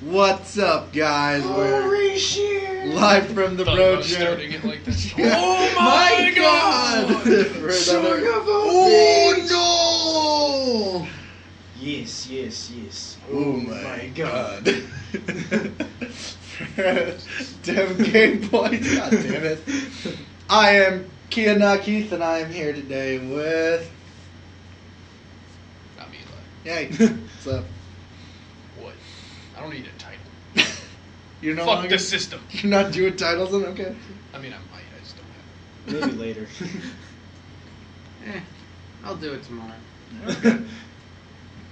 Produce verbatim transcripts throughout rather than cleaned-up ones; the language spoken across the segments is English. What's up, guys? Holy shit! Live from the road show. Like yeah. Oh my, my god! god. Son of a oh bitch. No! Yes, yes, yes. Oh, oh my, my god. god. Damn Game Boy. God damn it. I am Kia Not Keith, and I am here today with. Not me, Eli. Hey, what's up? I don't need a title. You're no Fuck longer, the system. You're not doing titles then? Okay. I mean, I might. I just don't have it. Maybe later. eh, I'll do it tomorrow. Okay.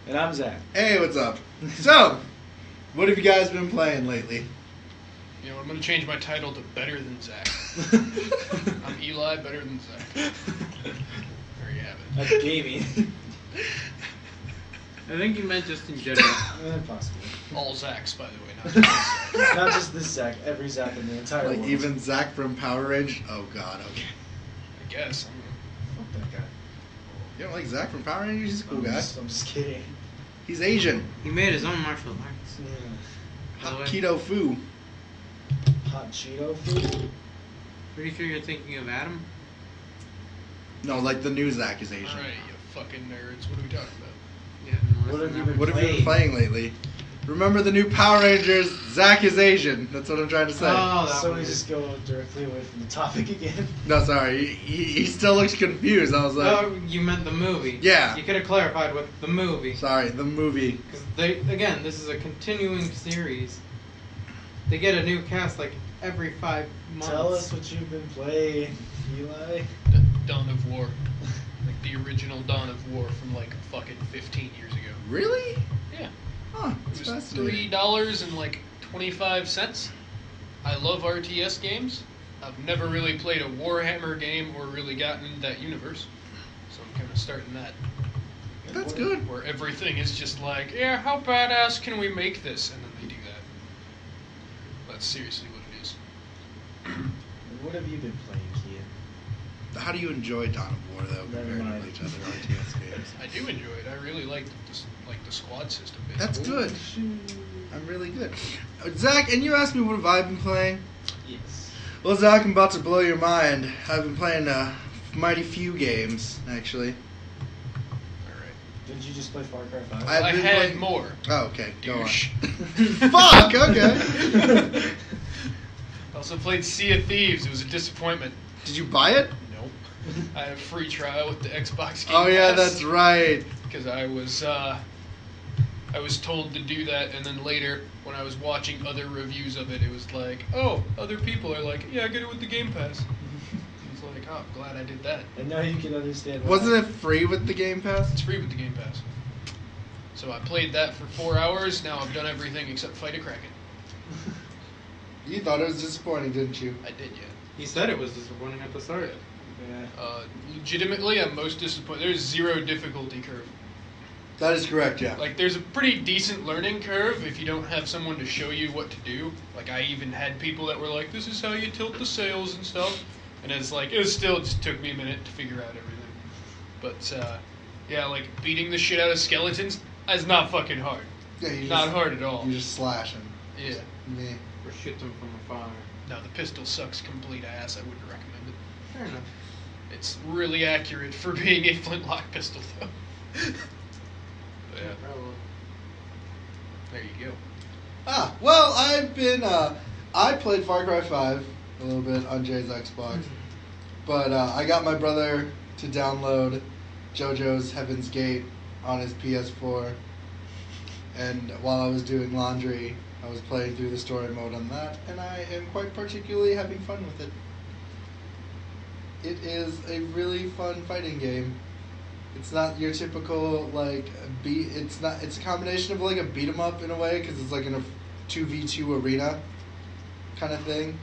And I'm Zach. Hey, what's up? So, what have you guys been playing lately? You know, I'm going to change my title to Better Than Zach. I'm Eli, Better Than Zach. There you have it. That's gaming. I think you meant just in general. Uh, possibly. All Zachs, by the way. Not just, Zach. Not just this Zach. Every Zach in the entire like world. Like even Zach from Power Rangers? Oh, God. Okay. I guess. I'm gonna... Fuck that guy. You don't like Zach from Power Rangers? He's a cool I'm guy. Just, I'm just kidding. He's Asian. He made his own martial arts. Yeah. Hot Keto Foo. Hot Cheeto Foo? Pretty sure you're thinking of Adam? No, like the new Zach is Asian. All right, you fucking nerds. What are we talking about? Yeah, what have you been, what have you been playing lately? Remember the new Power Rangers, Zach is Asian. That's what I'm trying to say. Oh, that so we just go directly away from the topic again. No, sorry. He, he still looks confused. I was like... Oh, you meant the movie. Yeah. You could have clarified with the movie. Sorry, the movie. Because, again, this is a continuing series. They get a new cast, like, every five months. Tell us what you've been playing, Eli. The Dawn of War. Like the original Dawn of War from like fucking fifteen years ago. Really? Yeah. Huh. It was three dollars and like twenty-five cents. I love R T S games. I've never really played a Warhammer game or really gotten into that universe, so I'm kind of starting that. That's where, good. Where everything is just like, yeah, how badass can we make this? And then they do that. That's seriously what it is. What have you been playing, Kia? How do you enjoy Dawn of War though compared to each other R T S games? I do enjoy it. I really like the, like the squad system. Baby. That's good. I'm really good. Zach, and you asked me what have I been playing? Yes. Well, Zach, I'm about to blow your mind. I've been playing uh, mighty few games actually. All right. Didn't you just play Far Cry five? I've I been had playing... more. Oh, okay. Douche. Go on. Fuck. Okay. I also played Sea of Thieves. It was a disappointment. Did you buy it? I had a free trial with the Xbox Game Pass. Oh yeah, that's right. Because I was uh, I was told to do that, and then later when I was watching other reviews of it, it was like, oh, other people are like, yeah, I get it with the Game Pass. I was like, oh, I'm glad I did that. And now you can understand. Wasn't it free with the Game Pass? It's free with the Game Pass. So I played that for four hours. Now I've done everything except fight a Kraken. You thought it was disappointing, didn't you? I did, yeah. He said it was disappointing at the start. Yeah. Yeah. Uh, legitimately, I'm most disappointed. There's zero difficulty curve. That is correct, yeah. Like, there's a pretty decent learning curve if you don't have someone to show you what to do. Like, I even had people that were like, this is how you tilt the sails and stuff. And it's like, it still just took me a minute to figure out everything. But, uh, yeah, like, beating the shit out of skeletons is not fucking hard. Yeah, you not just, hard at all. You just slash them. Yeah. Meh. Or shoot them from afar. No, the pistol sucks complete ass. I wouldn't recommend it. Fair enough. It's really accurate for being a flintlock pistol, though. Yeah. There you go. Ah, well, I've been, uh, I played Far Cry five a little bit on Jay's Xbox. But uh, I got my brother to download JoJo's Heaven's Gate on his P S four. And while I was doing laundry, I was playing through the story mode on that. And I am quite particularly having fun with it. It is a really fun fighting game. It's not your typical like beat. It's not. It's a combination of like a beat 'em up in a way because it's like in a two v two arena kind of thing.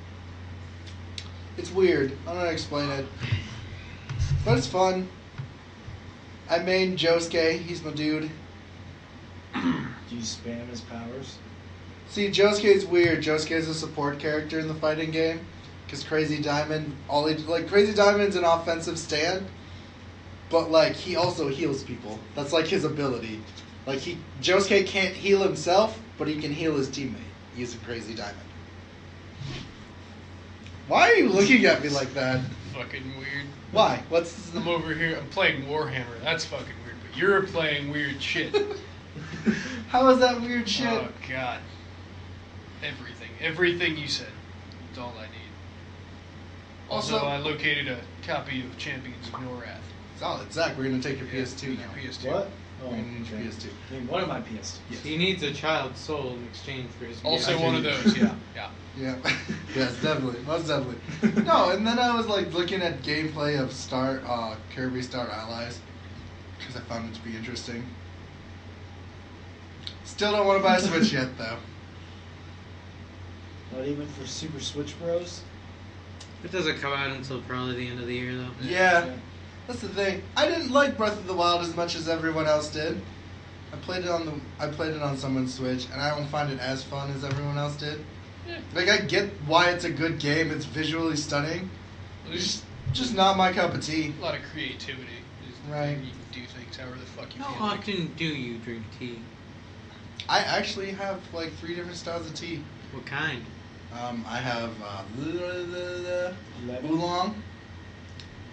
It's weird. I don't know how to explain it, but it's fun. I main Josuke. He's my dude. Do you spam his powers? See, Josuke's weird. Josuke's a support character in the fighting game. Because Crazy Diamond, all he, like Crazy Diamond's an offensive stand, but like he also heals people. That's like his ability. Like he, Josuke can't heal himself, but he can heal his teammate using Crazy Diamond. Why are you looking at me like that? Fucking weird. Why? What's this? I'm over here. I'm playing Warhammer. That's fucking weird. But you're playing weird shit. How is that weird shit? Oh, God. Everything. Everything you said. It's all I need. Also, also I located a copy of Champions of Norath. Solid. Zach, we're going to take your yeah, P S two now. Your P S two. What? Oh, P S two. One of my P S twos. Yes. He needs a child's soul in exchange for his. Also, P S two. One of those. Yeah, yeah, yeah. Yes, definitely, most definitely. No, and then I was like looking at gameplay of Star uh, Kirby Star Allies because I found it to be interesting. Still don't want to buy a Switch yet, though. Not even for Super Smash Bros. It doesn't come out until probably the end of the year, though. Yeah. yeah. That's the thing. I didn't like Breath of the Wild as much as everyone else did. I played it on the I played it on someone's Switch, and I don't find it as fun as everyone else did. Yeah. Like, I get why it's a good game. It's visually stunning. It's just, just not my cup of tea. A lot of creativity. Right. You can do things however the fuck you How feel. How often like. do you drink tea? I actually have, like, three different styles of tea. What kind? Um, I have uh, oolong.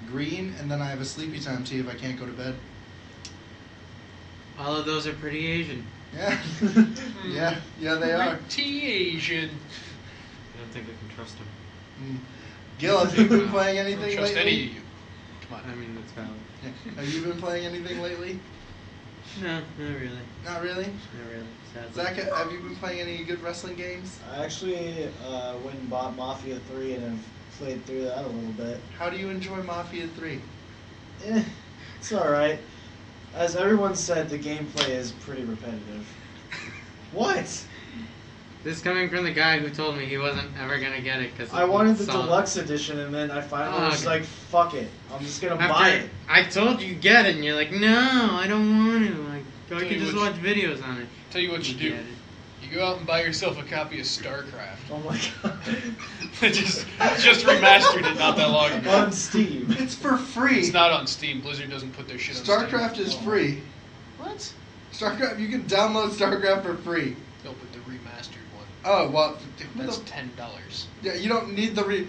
Green, and then I have a sleepy time tea if I can't go to bed. All of those are pretty Asian. Yeah. yeah, yeah, they are. Pretty Asian. I don't think I can trust him. Mm. Gil, have you been playing anything lately? I don't trust any of you. Come on. I mean, that's valid. Yeah. Have you been playing anything lately? No, not really. Not really? Not really, sadly. Zach, have you been playing any good wrestling games? I actually uh, went and bought Mafia three and have played through that a little bit. How do you enjoy Mafia three? Eh, it's alright. As everyone said, the gameplay is pretty repetitive. What? This is coming from the guy who told me he wasn't ever going to get it. Cause I wanted the solid. deluxe edition, and then I finally oh, was okay. like, fuck it. I'm just going to buy it. I told you get it, and you're like, no, I don't want to. Like, I tell can just watch you, videos on it. Tell you what you, you do. You go out and buy yourself a copy of StarCraft. Oh my god. They just, just remastered it not that long ago. On Steam. It's for free. It's not on Steam. Blizzard doesn't put their shit on Steam. StarCraft is oh. free. What? StarCraft, you can download StarCraft for free. No, but the remastered one. Oh, well. That's ten dollars. Yeah, you don't need the re...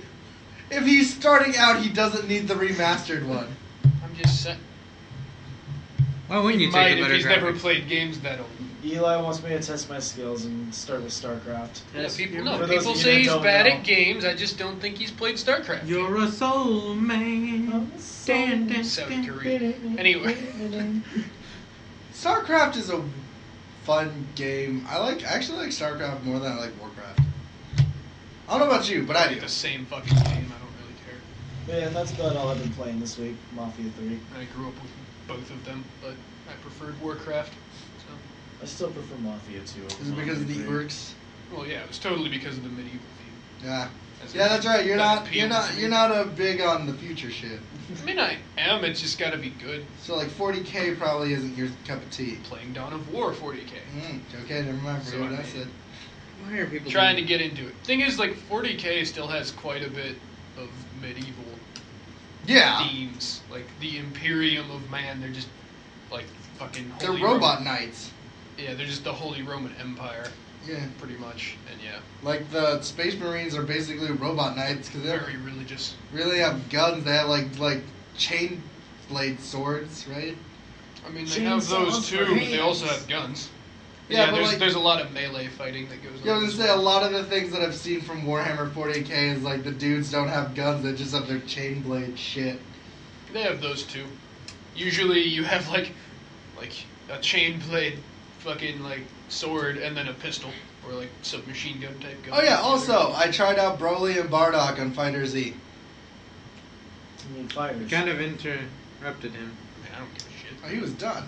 If he's starting out, he doesn't need the remastered one. I'm just saying. Well, when you might take a better if he's graphics. never played games that old. Eli wants me to test my skills and start with StarCraft. Yeah, people no, people say he's bad know. at games. I just don't think he's played StarCraft. You're a soul man. A soul Dan, Dan, South Dan, Korea. Dan, anyway. StarCraft is a fun game. I like I actually like StarCraft more than I like Warcraft. I don't know about you, but I, I do. The same fucking game. I don't really care. Yeah, that's about all I've been playing this week. Mafia three. I grew up with both of them, but I preferred Warcraft. I still prefer Mafia two. Is it because of the orcs? Well, yeah, it was totally because of the medieval theme. Yeah, that's yeah, that's right. You're not, you're not, you're not a big on the future shit. I mean, I am. It's just got to be good. So like forty K probably isn't your cup of tea. Playing Dawn of War forty K. Mm, okay, never mind. So what I, mean, I said. Why are people trying to get into it? Thing is, like forty K still has quite a bit of medieval. Yeah. Themes like the Imperium of Man. They're just like fucking. Holy they're robot Roman. knights. Yeah, they're just the Holy Roman Empire. Yeah. Pretty much, and yeah. Like, the Space Marines are basically robot knights, because they're... Very religious. Really have guns. They have, like, like chain blade swords, right? I mean, they chain have those, too, but they also have guns. Yeah, yeah, but there's, like, there's a lot of melee fighting that goes on. Yeah, I was going to say, a lot of the things that I've seen from Warhammer forty K is, like, the dudes don't have guns, they just have their chain blade shit. They have those, too. Usually, you have, like, like, a chain blade... Fucking like sword and then a pistol or like submachine gun type gun. Oh yeah! Also, I tried out Broly and Bardock on FighterZ. I mean, fighters. Kind of interrupted him. Man, I don't give a shit. Oh, he was done.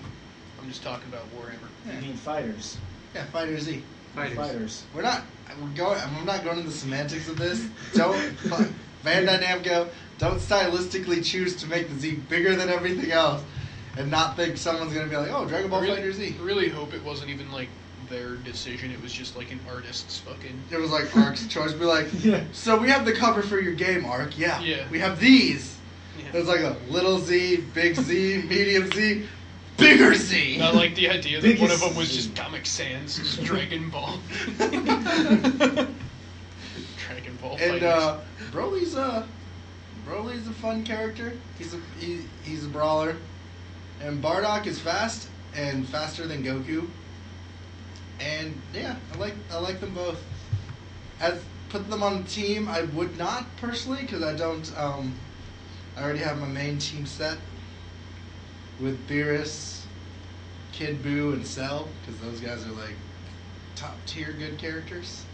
I'm just talking about Warhammer. Yeah. I mean, fighters. Yeah, FighterZ. Fighters. Fighters. We're not. We're going. I'm not going into the semantics of this. Don't Van Dynamco. Don't stylistically choose to make the Z bigger than everything else. And not think someone's going to be like, oh, Dragon Ball really, Fighter Z. I really hope it wasn't even, like, their decision. It was just, like, an artist's fucking... It was, like, Ark's choice. Be like, yeah. So we have the cover for your game, Ark. Yeah. yeah. We have these. Yeah. There's, like, a little Z, big Z, medium Z. Bigger Z! I like the idea that Biggest one of them was just Comic Sans, just Dragon Ball. Dragon Ball and, fighters. uh, Broly's a, Broly's a fun character. He's a, he, he's a brawler. And Bardock is fast, and faster than Goku. And, yeah, I like, I like them both. As put them on a team, I would not, personally, because I don't, um, I already have my main team set. With Beerus, Kid Buu, and Cell, because those guys are like top tier good characters.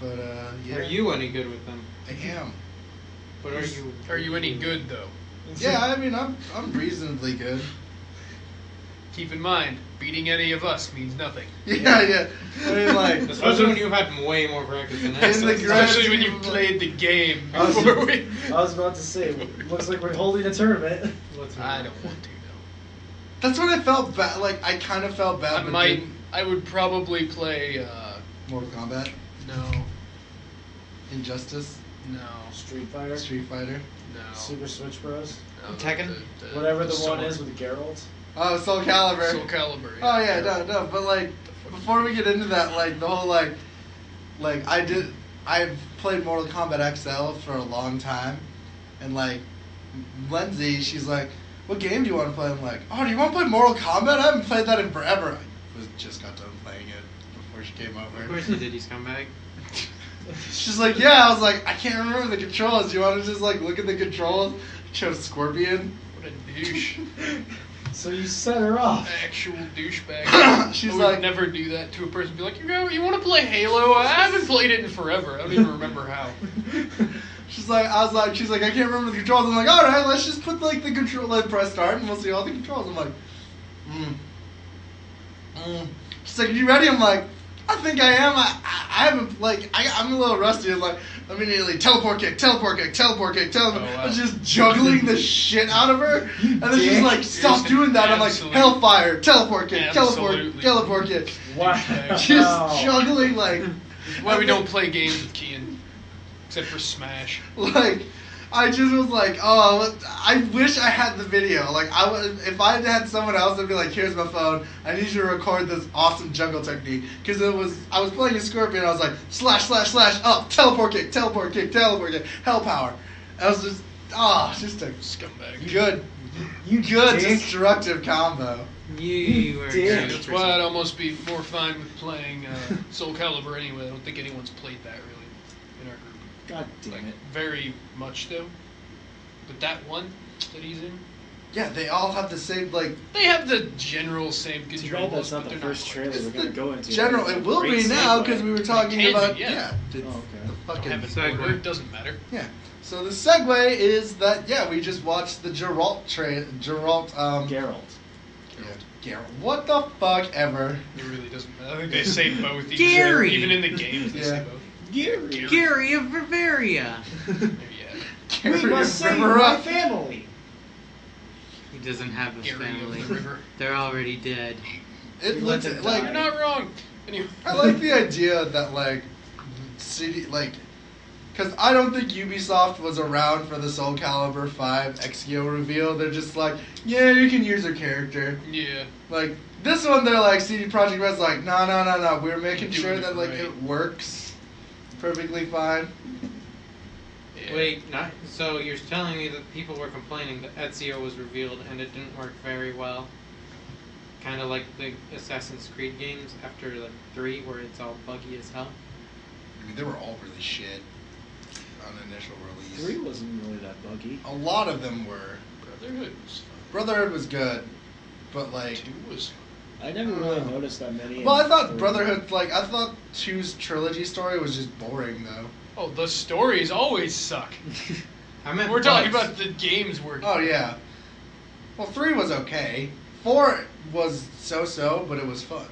But uh, yeah. Are you any good with them? I am. But are you? Are you any good though? Yeah, I mean, I'm I'm reasonably good. Keep in mind, beating any of us means nothing. Yeah, yeah. yeah. I mean, like, especially when you've had way more practice than us. Especially when you played the game. I was, we... I was about to say, looks like we're holding a tournament. I don't want to. That's what I felt bad. Like I kind of felt bad. I when might. Didn't. I would probably play uh, Mortal Kombat. No. Injustice. No. Street Fighter. Street Fighter. No. Super Smash Bros. No. Tekken. The, the, Whatever the, the one is with Geralt. Oh, Soul Calibur. Soul Calibur. Yeah. Oh yeah, no, no. But like, before we get into that, like the whole like, like I did. I've played Mortal Kombat X L for a long time, and like, Lindsay, she's like, what game do you want to play? I'm like, oh, do you want to play Mortal Kombat? I haven't played that in forever. I was, just got done playing it before she came over. Of course you did, you scumbag. She's like, yeah. I was like, I can't remember the controls. You want to just like look at the controls? I chose Scorpion. What a douche. So you set her off. Actual douchebag. She's I would like, never do that to a person. Be like, you know, you want to play Halo? I haven't played it in forever. I don't even remember how. She's like, I was like, she's like, I can't remember the controls. I'm like, all right, let's just put like the control, like press start, and we'll see all the controls. I'm like, mm, mm. She's like, are you ready? I'm like, I think I am. I, I, I haven't like, I, I'm a little rusty. I'm like, immediately teleport kick, teleport kick, teleport kick, teleport. Oh, wow. I was just juggling the shit out of her, and then she's like, stop doing that. I'm like, hellfire, teleport kick, Absolutely. teleport, teleport kick. Wow. Just juggling like. That's why we don't play games with Kian. Except for Smash. Like, I just was like, oh, I wish I had the video. Like, I would, if I had someone else, I'd be like, here's my phone. I need you to record this awesome jungle technique. Because it was, I was playing a Scorpion, I was like, slash, slash, slash, up, teleport kick, teleport kick, teleport kick, hell power. I was just, ah, oh, just a scumbag. Good, you good dick. Destructive combo. You, you were dick. That's why I'd almost be more fine with playing uh, Soul Calibur anyway. I don't think anyone's played that really. God damn like, it. Very much, though. But that one that he's in? Yeah, they all have the same, like... They have the general same controls, that's not the first trailer we're going to go into. General, it will be now, because we were talking about... Yeah. yeah oh, okay. The fucking... Have a segue. It doesn't matter. Yeah. So the segue is that, yeah, we just watched the Geralt trailer... Geralt, um... Geralt. Geralt. Yeah. Geralt. What the fuck ever. It really doesn't matter. I think they say both. Gary! Even in the games, they yeah. say both. Gary. Gary. Gary of Bavaria. yeah. We must save my family. He doesn't have a Gary family. Of the river. They're already dead. It looks like you're not wrong. Anyway. I like the idea that like, city like, because I don't think Ubisoft was around for the Soul Calibur five X G O reveal. They're just like, yeah, you can use your character. Yeah. Like this one, they're like C D Projekt Red's like, no, no, no, no. We're making sure that like right. it works. Perfectly fine. Yeah. Wait, not, so you're telling me that people were complaining that Ezio was revealed and it didn't work very well? Kind of like the Assassin's Creed games after like three where it's all buggy as hell? I mean, they were all really shit on initial release. Three wasn't really that buggy. A lot of them were. Brotherhood was fun. Brotherhood was good, but like... Two was fun. I never really um, noticed that many. Well, I thought Brotherhood, like, I thought two's trilogy story was just boring, though. Oh, the stories always suck. I meant We're talking bugs. about the games were... Oh, yeah. Well, three was okay. Four was so-so, but it was fun.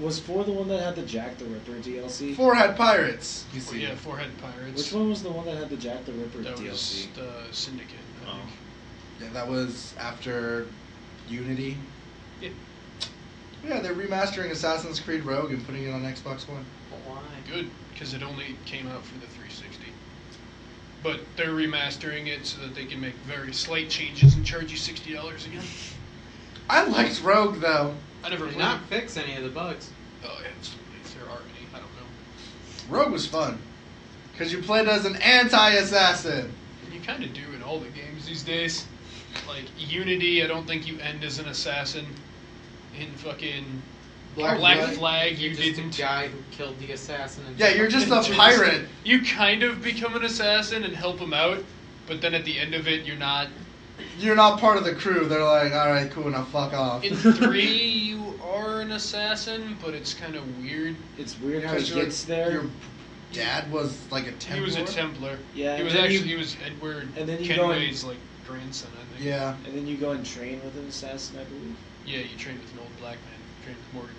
Was four the one that had the Jack the Ripper D L C? Four had pirates, you see. Oh, yeah, four had pirates. Which one was the one that had the Jack the Ripper that D L C? That was the Syndicate, I think. Oh. Yeah, that was after Unity. Yeah. Yeah, they're remastering Assassin's Creed Rogue and putting it on Xbox One. Why? Good, because it only came out for the three sixty. But they're remastering it so that they can make very slight changes and charge you sixty dollars again. I liked Rogue, though. I never did not fix any of the bugs. Oh, yeah. If there are any, I don't know. Rogue was fun. Because you played as an anti-assassin. You kind of do in all the games these days. Like, Unity, I don't think you end as an assassin. In fucking Black, Black Flag, Flag you didn't. You're just a guy who killed the assassin. And yeah, you're just a pirate. You kind of become an assassin and help him out, but then at the end of it, you're not... You're not part of the crew. They're like, alright, cool, now fuck off. In three, you are an assassin, but it's kind of weird. It's weird how he gets there. Your dad was, like, a Templar? He was a Templar. Yeah. He was actually, you, he was Edward Kenway's, like, grandson, I think. Yeah. And then you go and train with an assassin, I believe? Yeah, you trained with an old black man. You trained with Morgan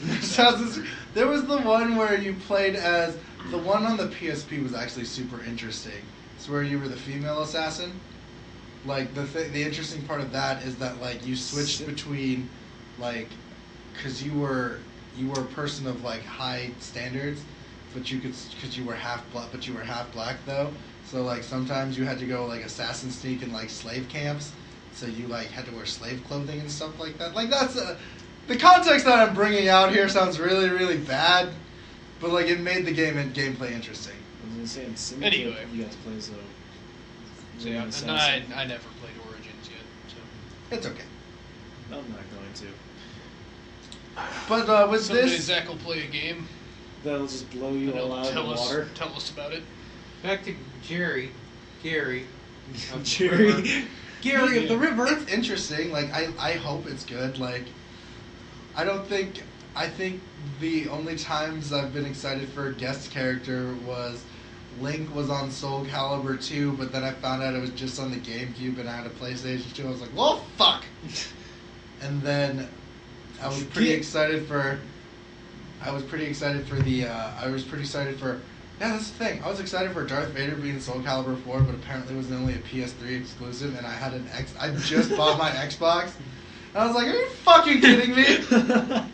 Freeman. Sounds, there was the one where you played as... The one on the P S P was actually super interesting. It's where you were the female assassin. Like, the th the interesting part of that is that, like, you switched between, like, because you were you were a person of, like, high standards, but you could, because you were half black, but you were half black, though. So, like, sometimes you had to go, like, assassin sneak in, like, slave camps. So you, like, had to wear slave clothing and stuff like that. Like, that's, a, the context that I'm bringing out here sounds really, really bad, but, like, it made the game and gameplay interesting. I was going to say, in Sim anyway, you guys play as a... So yeah, and I, I never played Origins yet, so... It's okay. I'm not going to. But uh, with Someday this... Someday Zach will play a game. That'll just blow you all out of the us, water. Tell us about it. Back to Jerry. Gary. Jerry. Gary yeah. of the River. It's interesting. Like, I, I hope it's good. Like, I don't think... I think the only times I've been excited for a guest character was... Link was on Soul Calibur two, but then I found out it was just on the GameCube and I had a PlayStation two. I was like, well, fuck! And then I was pretty excited for... I was pretty excited for the... Uh, I was pretty excited for... Yeah, that's the thing. I was excited for Darth Vader being Soul Calibur four, but apparently it was only a P S three exclusive, and I had an X... I just bought my Xbox, and I was like, are you fucking kidding me?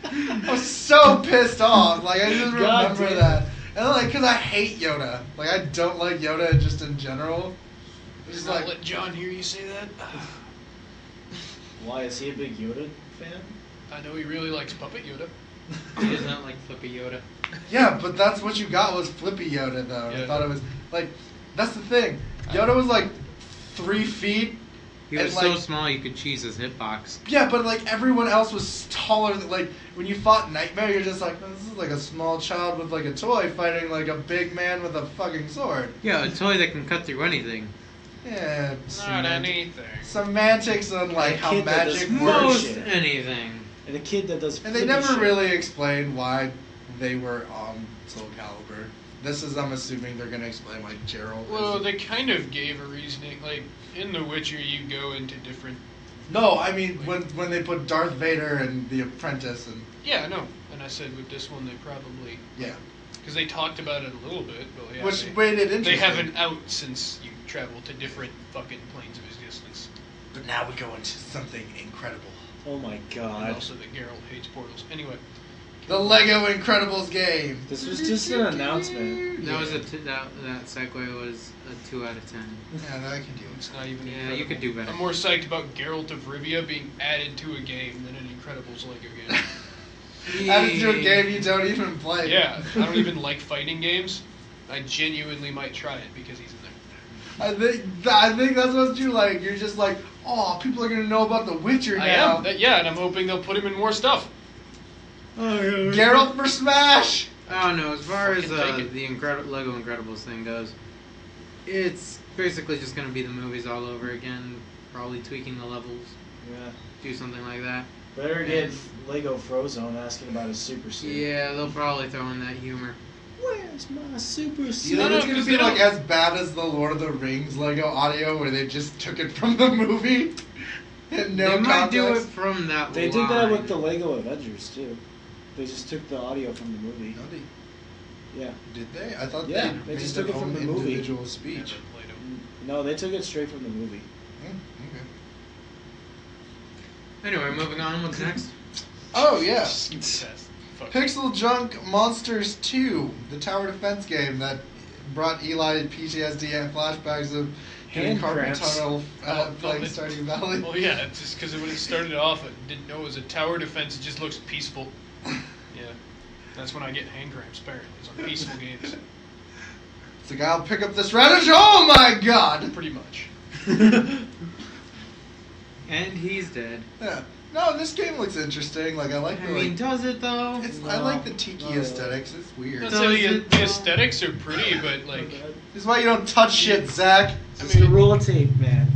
I was so pissed off. Like, I just God remember damn. that. And like, cause I hate Yoda. Like, I don't like Yoda just in general. Just like, let John hear you say that. Why is he a big Yoda fan? I know he really likes Puppet Yoda. He does not like Flippy Yoda. Yeah, but that's what you got was Flippy Yoda, though. Yeah. I thought it was like, that's the thing. Yoda was like three feet. He was so like, small you could cheese his hitbox. Yeah, but like everyone else was taller than, like when you fought Nightmare, you're just like, oh, this is like a small child with like a toy fighting like a big man with a fucking sword. Yeah, a toy that can cut through anything. Yeah, not anything. Semantics on like how magic works. Most anything. And a kid that does. And they never shit. really explained why they were on Soul Calibur. This is, I'm assuming, they're going to explain, like, Geralt. Well, they kind of gave a reasoning. Like, in The Witcher, you go into different... No, I mean, like, when when they put Darth Vader and The Apprentice and... Yeah, no. And I said with this one, they probably... Yeah. Because they talked about it a little bit, but yeah. Which they, made it interesting. They haven't out since you travel to different fucking planes of existence. But now we go into something incredible. Oh, my God. And also that Geralt hates portals. Anyway... The Lego Incredibles game. This was just an announcement. That yeah. was a t that that segue was a two out of ten. Yeah, that I can do. It's not even. Yeah, incredible. You could do better. I'm more psyched about Geralt of Rivia being added to a game than an Incredibles Lego game. Added to a game you don't even play. Yeah, I don't even like fighting games. I genuinely might try it because he's in there. I think th I think that's what you like. You're just like, oh, people are gonna know about The Witcher I now. Am. That, yeah, and I'm hoping they'll put him in more stuff. Oh, yeah. Geralt for Smash! I don't know, as far as uh, the Incredi Lego Incredibles thing goes, it's basically just going to be the movies all over again, probably tweaking the levels. Yeah. Do something like that. Better and get Lego Frozone asking about his super suit. Yeah, they'll probably throw in that humor. Where's my super suit? You know, it's going to be like as bad as the Lord of the Rings Lego audio where they just took it from the movie. And no they might do it from that They line. did that with the Lego Avengers, too. They just took the audio from the movie. No, they, yeah. Did they? I thought yeah, they, they just took it from the movie. Individual speech. No, they took it straight from the movie. Yeah, okay. Anyway, moving on. What's next? Oh yeah, Pixel Junk Monsters two, the tower defense game that brought Eli P T S D and flashbacks of Hand cramps. Tunnel, uh, oh, playing Stardew Valley. Well, yeah, it's just because when it started off, I didn't know it was a tower defense. It just looks peaceful. Yeah, that's when I get hand cramps. Apparently, it's on peaceful games. It's like I'll pick up this radish. Oh my god! Pretty much. And he's dead. Yeah. No, this game looks interesting. Like I like. I the, mean, like, does it though? It's, no. I like the tiki no. aesthetics. It's weird. No, so the, it, the aesthetics are pretty, but like. This is why you don't touch shit, yeah. Zach. I mean, it's a roll tape, man.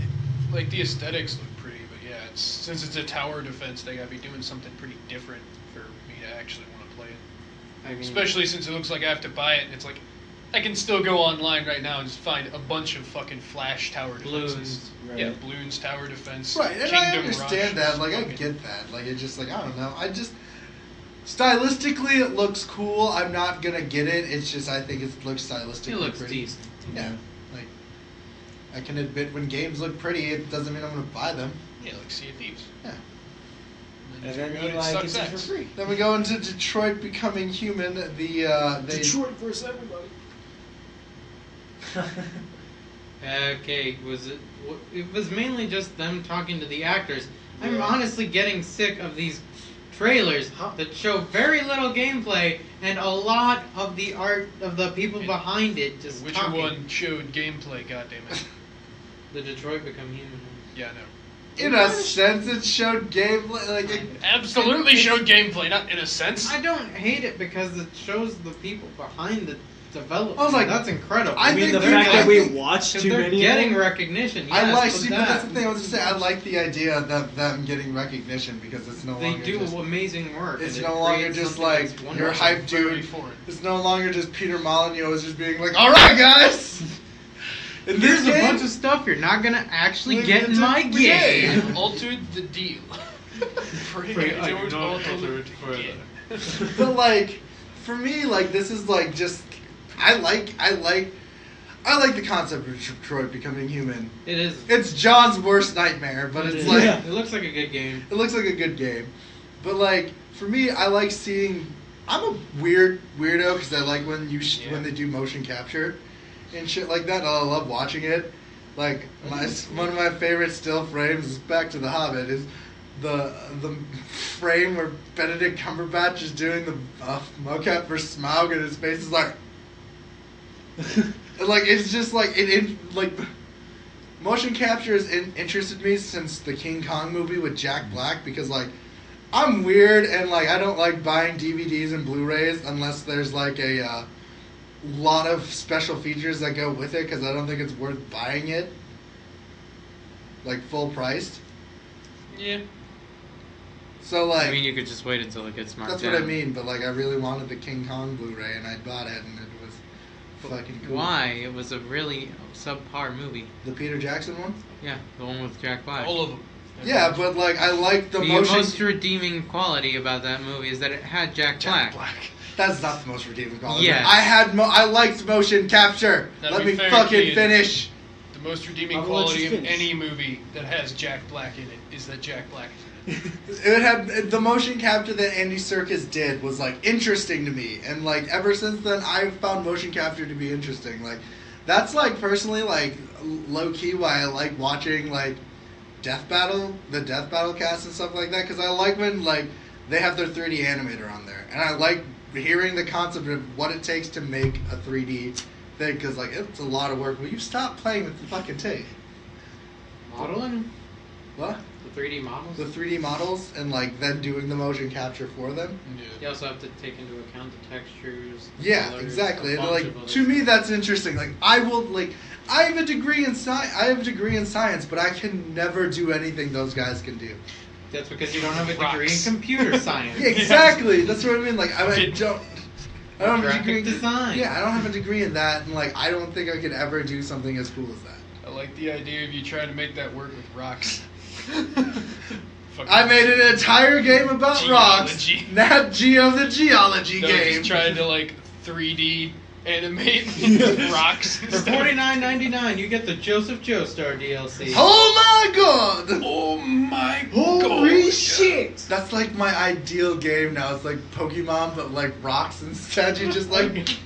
It, like the aesthetics look pretty, but yeah, it's, since it's a tower defense, they gotta be doing something pretty different for me to actually want to play it. I mean, especially since it looks like I have to buy it, and it's like, I can still go online right now and just find a bunch of fucking flash tower defenses. Balloons, right. Yeah, balloons, tower defense. Right, and Kingdom I understand Rush, that. Like, I get that. Like, it just, like, I don't know. I just, stylistically, it looks cool. I'm not gonna get it. It's just, I think it looks stylistically It looks pretty. decent. Yeah. Like, I can admit when games look pretty, it doesn't mean I'm gonna buy them. Yeah, like Sea of Thieves. Yeah. And then, and then Eli gets it for free. Then we go into Detroit Becoming Human. The, uh, they... Detroit versus everybody. Okay, was it? It was mainly just them talking to the actors. Yeah. I'm honestly getting sick of these trailers that show very little gameplay and a lot of the art of the people and behind it just which talking. One showed gameplay? Goddamn it! The Detroit Become Human. Yeah, no. In a sense, it showed gameplay. Like it absolutely it, showed gameplay. Not in a sense. I don't hate it because it shows the people behind it. Development. I was like, that's incredible. I, I mean, the fact that we watched too many. They're getting recognition. Yes, I like. See, that. But that's the thing I was gonna say. I like the idea of them getting recognition because it's no they longer. They do just, amazing work. It's no it longer just like your hype dude. It's no longer just Peter Molyneux just being like, all right, guys. And here's game, a bunch of stuff you're not gonna actually like, get in my game. game. Altered the deal. Pray, Pray, I I not altered further. But like, for me, like this is like just. I like, I like, I like the concept of Detroit Becoming Human. It is. It's John's worst nightmare, but it it's is. like... Yeah. It looks like a good game. It looks like a good game. But, like, for me, I like seeing... I'm a weird weirdo, because I like when you sh yeah. when they do motion capture and shit like that. I love watching it. Like, my, one of my favorite still frames is Back to the Hobbit, is the the frame where Benedict Cumberbatch is doing the uh, mocap for Smaug, and his face is like... Like it's just like it, it like motion capture has in, interested me since the King Kong movie with Jack Black, because like I'm weird and like I don't like buying D V Ds and Blu-rays unless there's like a uh, lot of special features that go with it, because I don't think it's worth buying it like full priced. Yeah. So like I mean you could just wait until it gets marked down. That's what I mean, but like I really wanted the King Kong Blu-ray and I bought it and it was why? It was a really subpar movie. The Peter Jackson one? Yeah, the one with Jack Black. All of them. Yeah, yeah, but like I like the, the motion... most redeeming quality about that movie is that it had Jack, Jack Black. Black. That's not the most redeeming quality. Yeah, I had mo I liked motion capture. Now, let me fair, fucking finish. The most redeeming I'll quality of any movie that has Jack Black in it is that Jack Black is in it. It had the motion capture that Andy Serkis did was like interesting to me, and like ever since then I've found motion capture to be interesting. Like that's like personally like low key why I like watching like Death Battle, the Death Battle cast and stuff like that, because I like when like they have their three D animator on there, and I like hearing the concept of what it takes to make a three D thing, because like it's a lot of work. Will you stop playing with the fucking tape? Modeling? What? The three D models? The three D models, and like then doing the motion capture for them. Yeah. You also have to take into account the textures. The yeah, colors, exactly. And like to me, that's interesting. Like I will like I have a degree in sci I have a degree in science, but I can never do anything those guys can do. That's because you don't have a Rocks. degree in computer science. Yeah, exactly. Yes. That's what I mean. Like I, I don't. I don't have a degree in design. Yeah, I don't have a degree in that, and like I don't think I could ever do something as cool as that. I like the idea of you trying to make that work with rocks. I made an entire game about geology. rocks. Nat Geo the geology no, game. Just trying to like three D animate rocks. For forty-nine ninety-nine, you get the Joseph Joestar D L C. Oh my god! Oh my Holy god! Holy shit! That's like my ideal game now. It's like Pokemon, but like rocks instead. You just like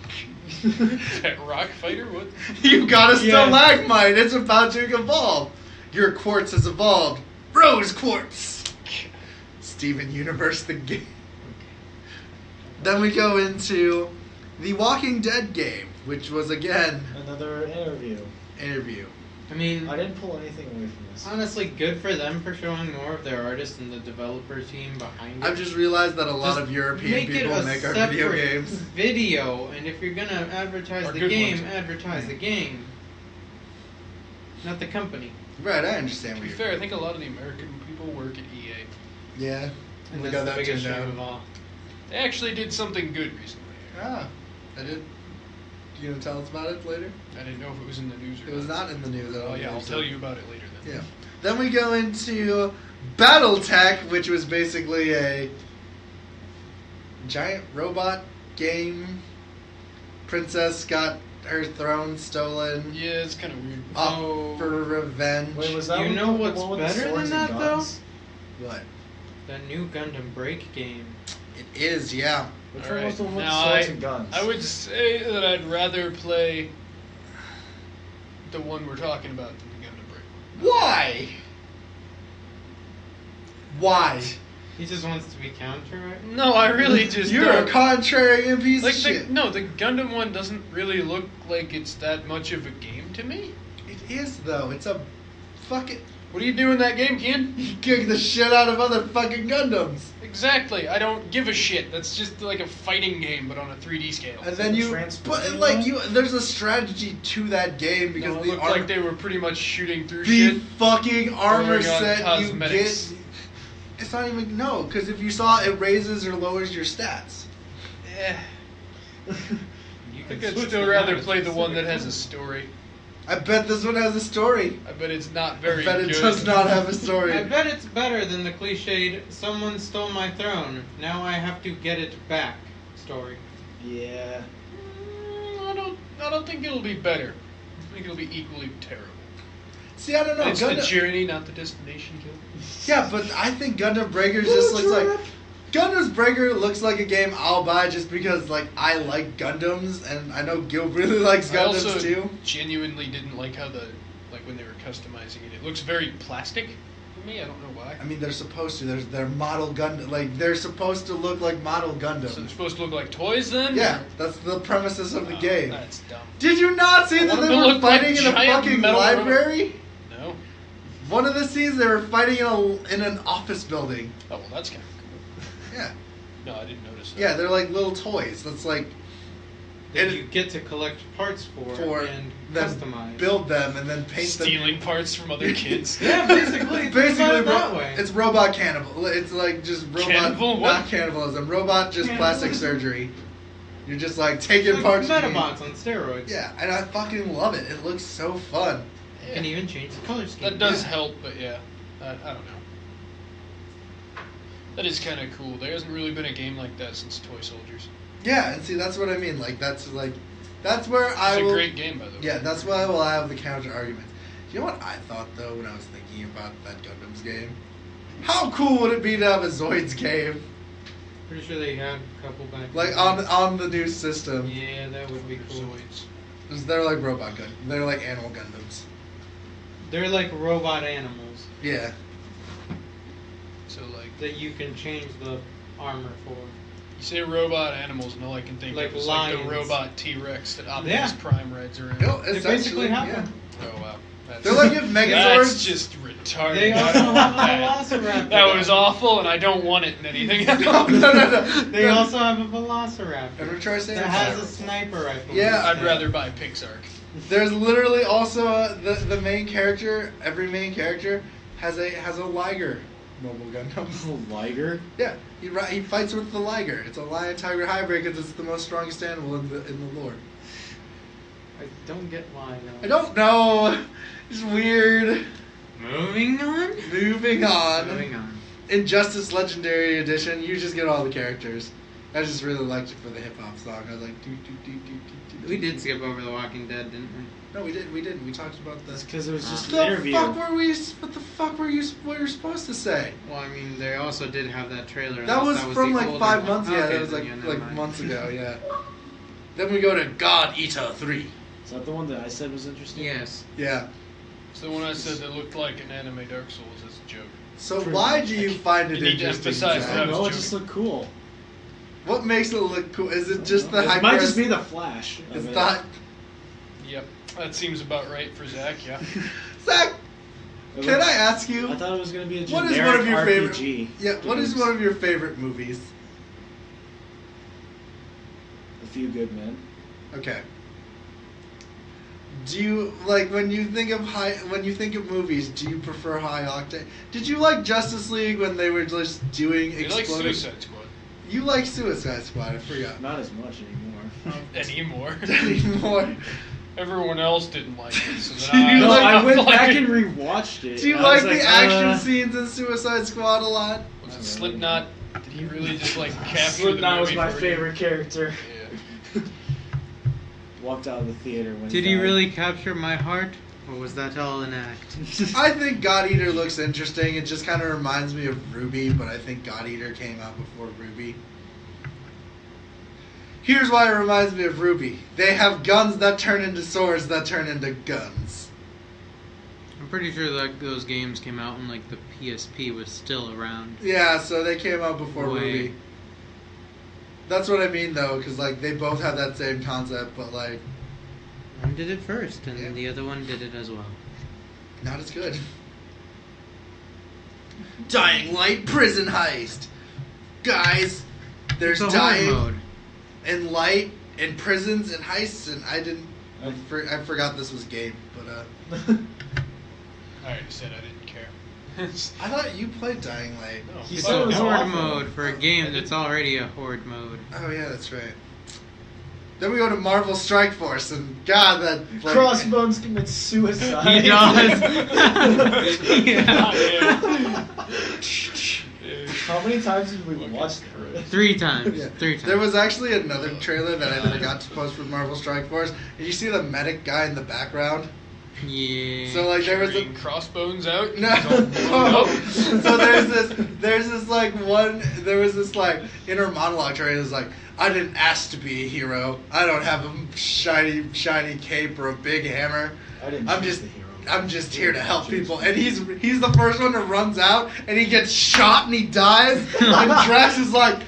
Is that rock fighter? What? You got a yeah. stalagmite. It's about to evolve. Your quartz has evolved. Rose quartz. Steven Universe the game. Then we go into the Walking Dead game, which was again another interview. Interview. I mean, I didn't pull anything away from this. Honestly, good for them for showing more of their artists and the developer team behind it. I've just realized that a lot just of European make people it a make our video games. Video, and if you're gonna advertise or the game, ones. advertise yeah. the game, not the company. Right, I understand. To what be you're fair, doing. I think a lot of the American people work at E A. Yeah, and we that's got the that biggest shame of all. They actually did something good recently. Ah, I did. You gonna tell us about it later? I didn't know if it was in the news or It was not in the news at all. Oh yeah, I'll tell you about it later then. Yeah. Then we go into BattleTech, which was basically a giant robot game. Princess got her throne stolen. Yeah, it's kind of weird. Up oh. for revenge. Wait, was that you know what's better than that though? What? The new Gundam Break game. It is, yeah. Which one was the one with swords and guns? I would say that I'd rather play the one we're talking about than the Gundam Break one. Why? Why? He just wants to be counter, right? No, I really just You're don't. a contrarian piece like of the, shit. No, the Gundam one doesn't really look like it's that much of a game to me. It is, though. It's a fucking... What do you do in that game, kid? You kick the shit out of other fucking Gundams. Exactly. I don't give a shit. That's just like a fighting game, but on a three D scale. And then you, but like you, there's a strategy to that game because no, it the looked like they were pretty much shooting through the shit. The fucking armor set you get. It's not even no, because if you saw it raises or lowers your stats. Yeah. You I think I'd still rather play the one that has a story. I bet this one has a story. I bet it's not very good. I bet it good. does not have a story. I bet it's better than the cliched, someone stole my throne, now I have to get it back story. Yeah. Mm, I don't I don't think it'll be better. I think it'll be equally terrible. See, I don't know. It's Gundam... the journey, not the destination, Gil. Yeah, but I think Gundam Breaker just looks like... Gundam Breaker looks like a game I'll buy just because, like, I like Gundams, and I know Gil really likes Gundams, I also too. genuinely didn't like how the, like, when they were customizing it. It looks very plastic to me. I don't know why. I mean, they're supposed to. They're, they're model Gundam. Like, they're supposed to look like model Gundams. So they're supposed to look like toys, then? Yeah, that's the premises of the oh, game. That's dumb. Did you not see I that they were fighting like in a fucking library? Room. No. One of the scenes, they were fighting in, a, in an office building. Oh, well, that's kind of... Yeah. No, I didn't notice that. Yeah, they're like little toys. That's like... That you get to collect parts for, for and customize. Build them and then paint Stealing them. Stealing parts from other kids. Yeah, basically. basically, that way. It's robot cannibal. It's like just robot... Cannibal? Not what? cannibalism. Robot just cannibal? plastic surgery. You're just like taking like parts... Metabots on steroids. Yeah, and I fucking love it. It looks so fun. You yeah. can even change the color scheme. That does yeah. help, but yeah. I, I don't know. That is kind of cool. There hasn't really been a game like that since Toy Soldiers. Yeah, and see, that's what I mean. Like, that's like, that's where I will... It's a great game, by the way. Yeah, that's why I will have the counter argument. You know what I thought, though, when I was thinking about that Gundams game? How cool would it be to have a Zoids game? Pretty sure they had a couple back... Like, on on the new system. Yeah, that would be cool. Zoids. Because they're like robot Gundams. They're like animal Gundams. They're like robot animals. Yeah. So, like... That you can change the armor for. You say robot animals, and all I can think like of is lions. like the robot T-Rex that Optimus yeah. Prime rides around. No, it's they basically happen. Yeah. Oh, wow. That's, They're like if Megazords... That's just retarded. They I also have a Velociraptor. That was awful, and I don't want it in anything else. no, no, no, no. They no. also have a Velociraptor. Ever try saying that has a sniper rifle. Yeah, I'd rather buy Pixark. There's literally also a, the, the main character, every main character, has a has a Liger. Mobile Gundam. Liger? Yeah. He he fights with the Liger. It's a lion-tiger hybrid because it's the most strongest animal in the, in the lore. I don't get why, no. I don't know. It's weird. Moving on? Moving on. Moving on. Injustice Legendary Edition. You just get all the characters. I just really liked it for the hip-hop song. I was like... Doo, doo, doo, doo, doo, doo, we did skip over The Walking Dead, didn't we? No, we didn't. We didn't. We talked about this because it was just uh, an interview. What the fuck were we? What the fuck were you? What were you supposed to say? Well, I mean, they also did have that trailer. That was, that was from like five months ago. Yeah, okay, that was like yeah, like mind. months ago. Yeah. Then we go to God Eater three. Is that the one that I said was interesting? Yes. Yeah. So when I said that looked like an anime Dark Souls, that's a joke. So True. why do you find it you interesting? I know, it just looked cool. What makes it look cool? Is it just the hyper? It might just be the Flash. It's not. Yep, that seems about right for Zach. Yeah. Zach, was, can I ask you? I thought it was going to be a generic R P G. What is one of your R P G favorite? Yeah. Games. What is one of your favorite movies? A Few Good Men. Okay. Do you like when you think of high when you think of movies? Do you prefer high octane? Did you like Justice League when they were just doing exploding? You like Suicide Squad. You like Suicide Squad? I forgot. Not as much anymore. Um, anymore. anymore. Everyone else didn't like it. So I, like, I went back and rewatched it. Do you like the like, action uh, scenes in Suicide Squad a lot? Was it Slipknot? Did he really just like capture the movie? Slipknot was my favorite character. Yeah. Walked out of the theater when. Did he really capture my heart, or was that all an act? I think God Eater looks interesting. It just kind of reminds me of Ruby, but I think God Eater came out before Ruby. Here's why it reminds me of Ruby. They have guns that turn into swords that turn into guns. I'm pretty sure that those games came out when like the P S P was still around. Yeah, so they came out before Way. Ruby. That's what I mean though, because like they both have that same concept, but like one did it first, and yeah. the other one did it as well. Not as good. Dying Light Prison Heist, guys. There's it's a dying. Mode. And light, and prisons, and heists, and I didn't... I, for, I forgot this was game, but, uh... I already said I didn't care. I thought you played Dying Light. No. He said it was horde awful. mode for a game that's already a horde mode. Oh, yeah, that's right. Then we go to Marvel Strike Force, and God, that... Like, Crossbones commits suicide. He does. yeah. How many times did we watch it? Three times. Yeah. Three times. There was actually another trailer that I forgot to post for Marvel Strike Force. Did you see the medic guy in the background? Yeah. So like there was a crossbones out. No. oh. So there's this, there's this like one, there was this like inner monologue trailer. It was like, I didn't ask to be a hero. I don't have a shiny, shiny cape or a big hammer. I didn't. I'm just. The hero. I'm just here to help people, and he's he's the first one that runs out, and he gets shot and he dies. And Drax is like,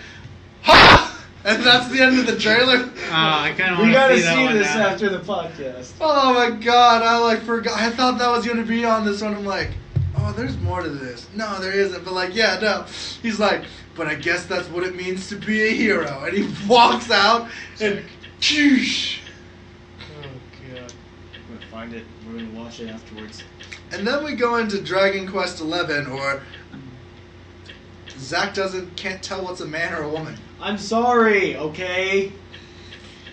ha! And that's the end of the trailer. Oh, I kind of want to see, gotta see that one this now. After the podcast. Oh my God, I like forgot. I thought that was gonna be on this one. I'm like, oh, there's more to this. No, there isn't. But like, yeah, no. He's like, but I guess that's what it means to be a hero. And he walks out and. Find it. We're going to watch it afterwards. And then we go into Dragon Quest eleven, or Zach doesn't can't tell what's a man or a woman. I'm sorry, okay?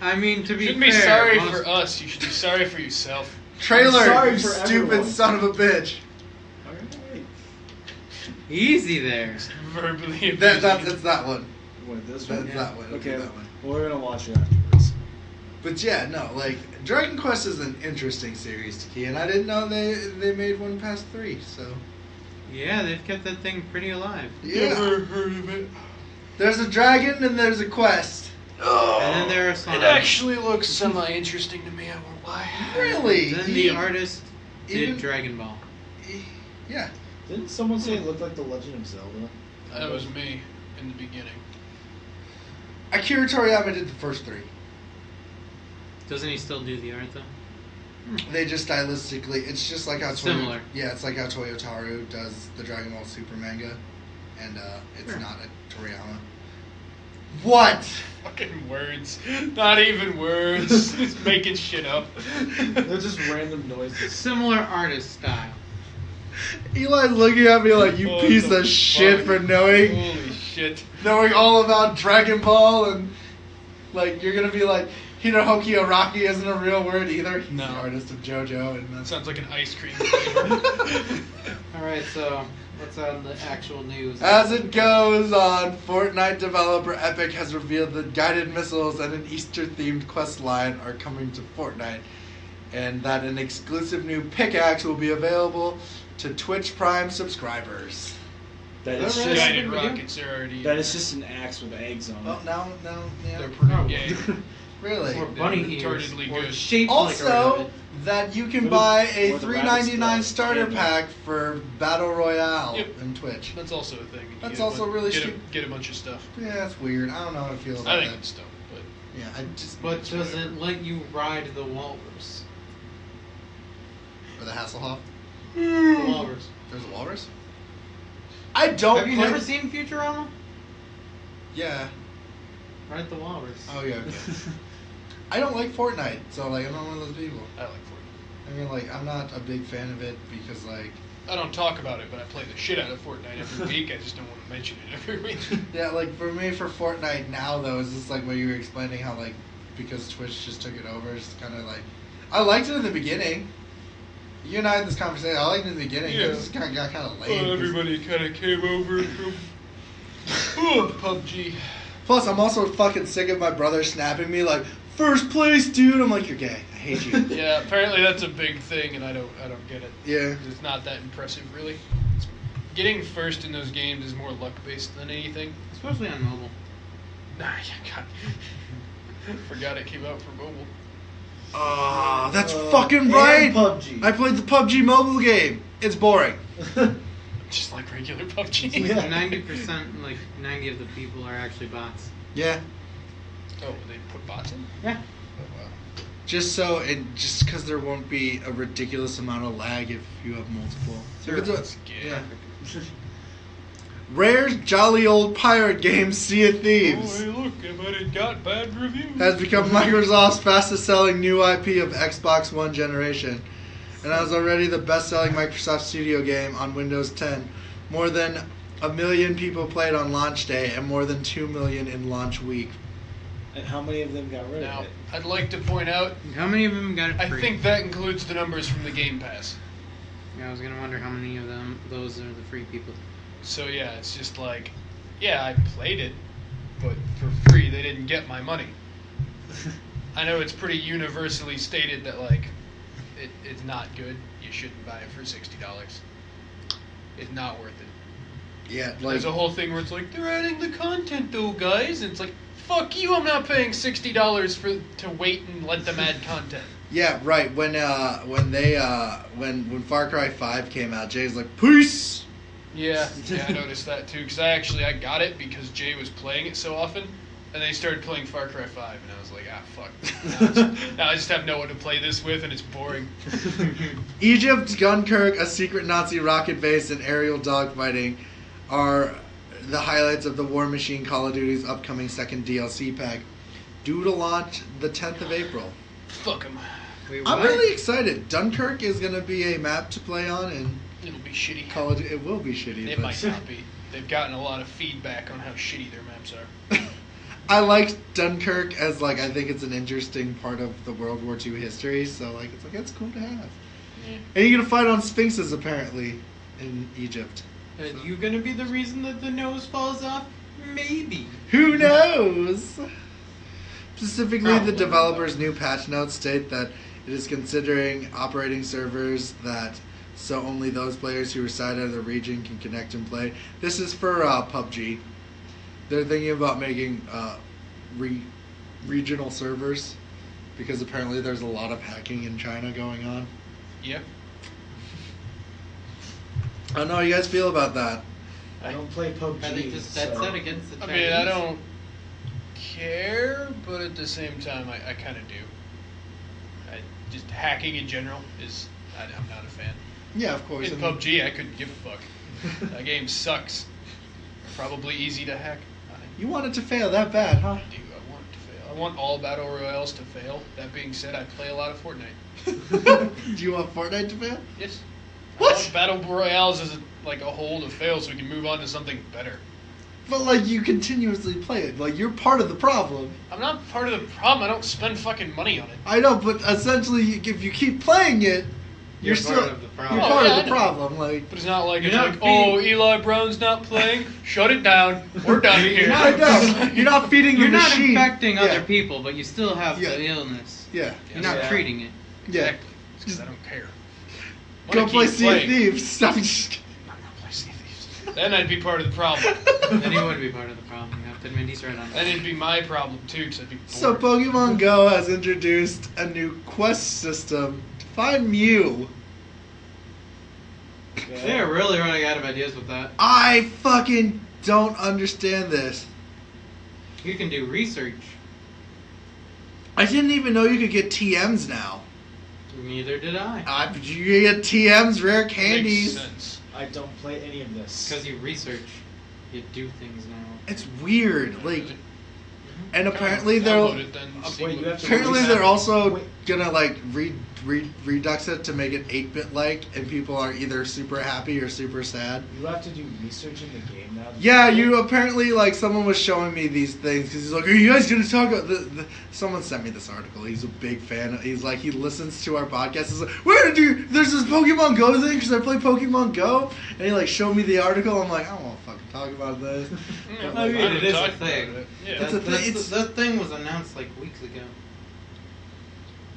I mean, to be you shouldn't fair, be sorry honestly. for us. You should be sorry for yourself. Trailer, sorry you for stupid everyone. son of a bitch. All right. Easy there. Just verbally. That, that, that's that one. What, this one? That's yeah. that one. Okay. That one. Well, we're going to watch it afterwards. But yeah, no, like, Dragon Quest is an interesting series to key, and I didn't know they, they made one past three, so. Yeah, they've kept that thing pretty alive. Yeah. Never heard of it. There's a dragon and there's a quest. Oh, and then there are songs. It actually looks semi-interesting to me, I won't lie. Really? Then the artist did even, Dragon Ball. Yeah. Didn't someone say it looked like The Legend of Zelda? That was me in the beginning. Akira Toriyama did the first three. Doesn't he still do the art though? They just stylistically, it's just like how similar. Toyo, yeah, it's like how Toyotaru does the Dragon Ball Super manga, and uh, it's sure. not a Toriyama. What? Fucking words! Not even words. Just making shit up. They're just random noises. Similar artist style. Eli's looking at me like you oh, piece of fuck. shit for knowing. Holy shit! Knowing all about Dragon Ball and like you're gonna be like. Hinohoki Araki isn't a real word either. He's no. the artist of JoJo. And that sounds like an ice cream flavor. Alright, so what's on the actual news? As it goes on, Fortnite developer Epic has revealed that guided missiles and an Easter-themed quest line are coming to Fortnite, and that an exclusive new pickaxe will be available to Twitch Prime subscribers. That is just guided rockets are already... That is just an axe with eggs on it. Well, now, now, yeah. They're pretty gay. Really? Or bunny ears. Or shaped also, like a rabbit. That you can buy a three ninety-nine starter pack for Battle Royale yep. and Twitch. That's also a thing. That's also bunch, really stupid. Get, get a bunch of stuff. Yeah, that's weird. I don't know how to feel about that. I think that. it's dumb, but... Yeah, I just... But does it let you ride the walrus? Or the Hasselhoff? Mm. The walrus. There's a walrus? I don't... Have you never seen Futurama? Yeah. Ride the walrus. Oh, yeah, okay. I don't like Fortnite, so, like, I'm not one of those people. I like Fortnite. I mean, like, I'm not a big fan of it because, like... I don't talk about it, but I play the shit out of Fortnite every week. I just don't want to mention it every week. Yeah, like, for me, for Fortnite now, though, is just, like, what you were explaining how, like, because Twitch just took it over, it's kind of, like... I liked it in the beginning. You and I had this conversation. I liked it in the beginning. Yeah. It just kind of got kind of lame. Well, everybody kind of came over from... P U B G. Plus, I'm also fucking sick of my brother snapping me, like... First place, dude. I'm like, you're gay. I hate you. Yeah, apparently that's a big thing, and I don't, I don't get it. Yeah, it's not that impressive, really. It's, getting first in those games is more luck based than anything, especially on mobile. Nah, yeah, God, forgot it came out for mobile. Ah, uh, that's uh, fucking right. P U B G. I played the P U B G mobile game. It's boring. Just like regular P U B G. It's like ninety percent, like ninety of the people are actually bots. Yeah. Oh, they put bots in? Yeah. Oh, wow. Just so, and just because there won't be a ridiculous amount of lag if you have multiple. That's yeah. Rare's jolly old pirate game, Sea of Thieves. Oh, hey, look, it might have got bad reviews. Has become Microsoft's fastest selling new I P of Xbox One generation. And it was already the best selling Microsoft Studio game on Windows ten. More than a million people played on launch day and more than two million in launch week. And how many of them got rid now, of it? I'd like to point out... How many of them got it free? I think that includes the numbers from the Game Pass. Yeah, I was going to wonder how many of them, those are the free people. So yeah, it's just like, yeah, I played it, but for free they didn't get my money. I know it's pretty universally stated that, like, it, it's not good. You shouldn't buy it for sixty dollars. It's not worth it. Yeah, like... There's a whole thing where it's like, they're adding the content though, guys, and it's like... Fuck you, I'm not paying sixty dollars for to wait and let them add content. Yeah, right. When uh when they uh when when Far Cry five came out, Jay was like, "Peace." Yeah, yeah, I noticed that too cuz I actually I got it because Jay was playing it so often and they started playing Far Cry five and I was like, "Ah, fuck." Now, just, now I just have no one to play this with and it's boring. Egypt, Dunkirk, a secret Nazi rocket base and aerial dogfighting are the highlights of the War Machine Call of Duty's upcoming second D L C pack, due to launch the tenth of April. Fuck 'em. Wait, I'm really excited. Dunkirk is going to be a map to play on, and it'll be shitty. Call of Duty, it will be shitty. It might not be. They've gotten a lot of feedback on how shitty their maps are. I like Dunkirk as like I think it's an interesting part of the World War Two history. So like it's like that's cool to have. Yeah. And you're gonna fight on Sphinxes apparently in Egypt. Are you going to be the reason that the nose falls off? Maybe. Who knows? Specifically, Probably the developer's though. new patch notes state that it is considering operating servers that so only those players who reside out of the region can connect and play. This is for uh, P U B G. They're thinking about making uh, re regional servers because apparently there's a lot of hacking in China going on. Yep. I don't know how you guys feel about that. I don't play P U B G. I think just that's so. that against the Chinese. I mean, I don't care, but at the same time, I, I kind of do. I, just hacking in general is, I, I'm not a fan. Yeah, of course. In I mean, P U B G, I couldn't give a fuck. That game sucks. Probably easy to hack. You want it to fail that bad, huh? I do. I want it to fail. I want all Battle Royales to fail. That being said, I play a lot of Fortnite. Do you want Fortnite to fail? Yes. What? Battle Royales is like a whole to fail so we can move on to something better. But like you continuously play it. Like you're part of the problem. I'm not part of the problem. I don't spend fucking money on it. I know, but essentially if you keep playing it, you're, you're still part of the problem. You're oh, part yeah, of the problem. Like, but it's not like, it's not like oh, Eli Brown's not playing. Shut it down. We're done here. I know. You're not feeding the You're not machine. infecting yeah. other people, but you still have yeah. the illness. Yeah. You're yeah. not yeah. treating it. Yeah. Exactly. It's because I don't care. Go play Sea of Thieves. I'm not going to play Sea of Thieves. Then I'd be part of the problem. Then he would be part of the problem, yeah. Then Mindy's right on. And it'd be my problem too, because I'd be bored. So Pokemon Go has introduced a new quest system to find Mew. Yeah. They're really running out of ideas with that. I fucking don't understand this. You can do research. I didn't even know you could get T Ms now. Neither did I. I you get T Ms, rare candies. Makes sense. I don't play any of this. Because you research. You do things now. It's weird. Like, and apparently they're apparently they're happen. also Wait. gonna like re, re, redux it to make it eight bit like, and people are either super happy or super sad. You have to do research in the game now. Yeah, you, you apparently like someone was showing me these things because he's like, "Are you guys gonna talk about?" The, the... Someone sent me this article. He's a big fan. He's like, he listens to our podcast. He's like, "We're gonna do there's this Pokemon Go thing because I play Pokemon Go," and he like showed me the article. I'm like, I don't want to fucking talk about this. Yeah, I mean, it is a thing. It. Yeah. That's that, a thing. That's it's, the, that thing was announced like weeks ago.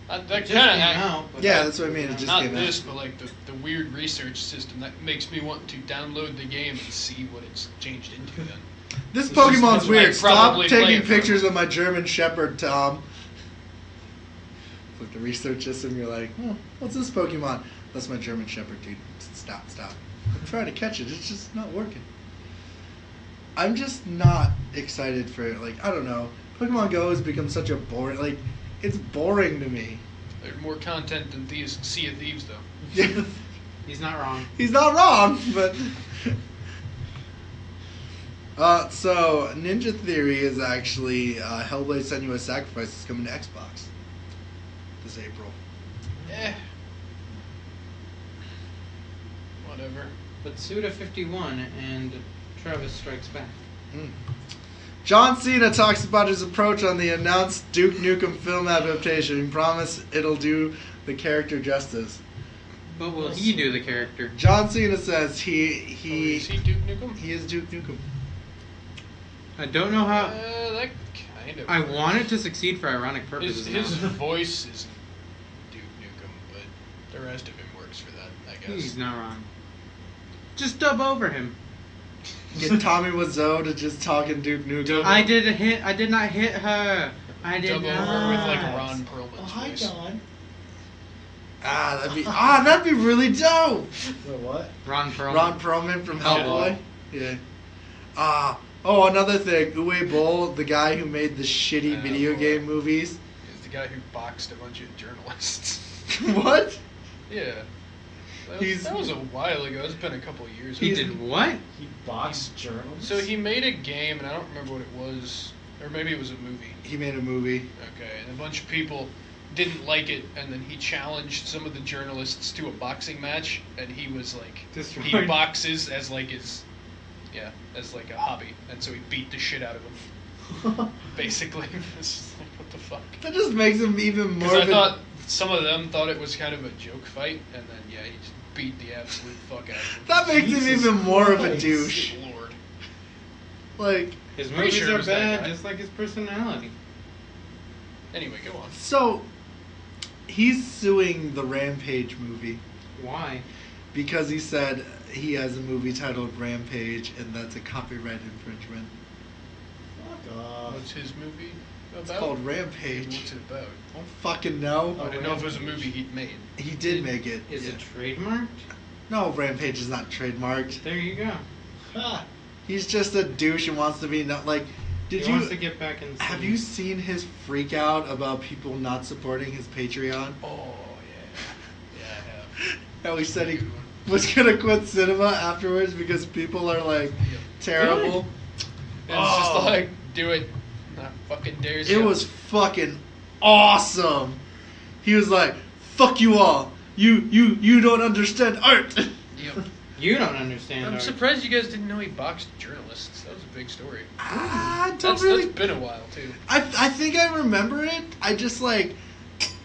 That, that kind of out. Yeah, that, that's what I mean. It just not came this, out. But like the, the weird research system that makes me want to download the game and see what it's changed into. Then this it's Pokemon's just, weird. Stop taking pictures of my German Shepherd, Tom. With the research system, you're like, oh, what's this Pokemon? That's my German Shepherd, dude. Stop, stop. I'm trying to catch it. It's just not working. I'm just not excited for it. Like, I don't know. Pokemon Go has become such a boring... Like, it's boring to me. There's more content than these Sea of Thieves, though. He's not wrong. He's not wrong, but... uh, so, Ninja Theory is actually... Uh, Hellblade: Senua's Sacrifice is coming to Xbox this April. Eh. Whatever. But Suda fifty-one and... Travis Strikes Back. Mm. John Cena talks about his approach on the announced Duke Nukem film adaptation and promise it'll do the character justice. But will he do the character? John Cena says he... he oh, is he Duke Nukem? He is Duke Nukem. I don't know how... Uh, that kind of... I works. want it to succeed for ironic purposes. His, his voice is Duke Nukem, but the rest of him works for that, I guess. He's not wrong. Just dub over him. Get Tommy Wiseau to just talk in Duke Nukem. I did a hit. I did not hit her. I did Double not. Double over with like Ron Perlman's oh, hi, voice. Don. Ah, that'd be ah, that'd be really dope. Wait, what? Ron Perlman. Ron Perlman from Hellboy. Yeah. yeah. Ah. Oh, another thing. Uwe Boll, the guy who made the shitty uh, video game movies. He's the guy who boxed a bunch of journalists. What? Yeah. That was, he's, that was a while ago. It's been a couple of years. He did what? He boxed journals? So he made a game, and I don't remember what it was. Or maybe it was a movie. He made a movie. Okay, and a bunch of people didn't like it, and then he challenged some of the journalists to a boxing match, and he was like... Destroyed. He boxes as like his... Yeah, as like a hobby. And so he beat the shit out of him. Basically. It's just like, what the fuck? That just makes him even more... Because I thought some of them thought it was kind of a joke fight, and then, yeah, he just... beat the absolute fuck out of him. That makes Jesus him even more Christ. of a douche. Lord. Like, his movies sure are bad, just like his personality. Anyway, go on. So, he's suing the Rampage movie. Why? Because he said he has a movie titled Rampage, and that's a copyright infringement. Fuck off. What's his movie about? It's called Rampage. What's it about? I don't fucking know. Oh, I didn't know if it was a movie he'd made. He did, did make it. Is yeah. it trademarked? No, Rampage is not trademarked. There you go. Huh. He's just a douche and wants to be not like. Did he you? Wants to get back in. Have you seen his freak out about people not supporting his Patreon? Oh yeah, yeah. I have. How he said he was gonna quit cinema afterwards because people are like yep. terrible. Really? Oh. It's just like do it. Not fucking dares. It you. was fucking. awesome. He was like, fuck you all. You you you don't understand art. Yep. You don't understand I'm art. I'm surprised you guys didn't know he boxed journalists. That was a big story. Ah, don't that's, really... that's been a while, too. I I think I remember it. I just, like,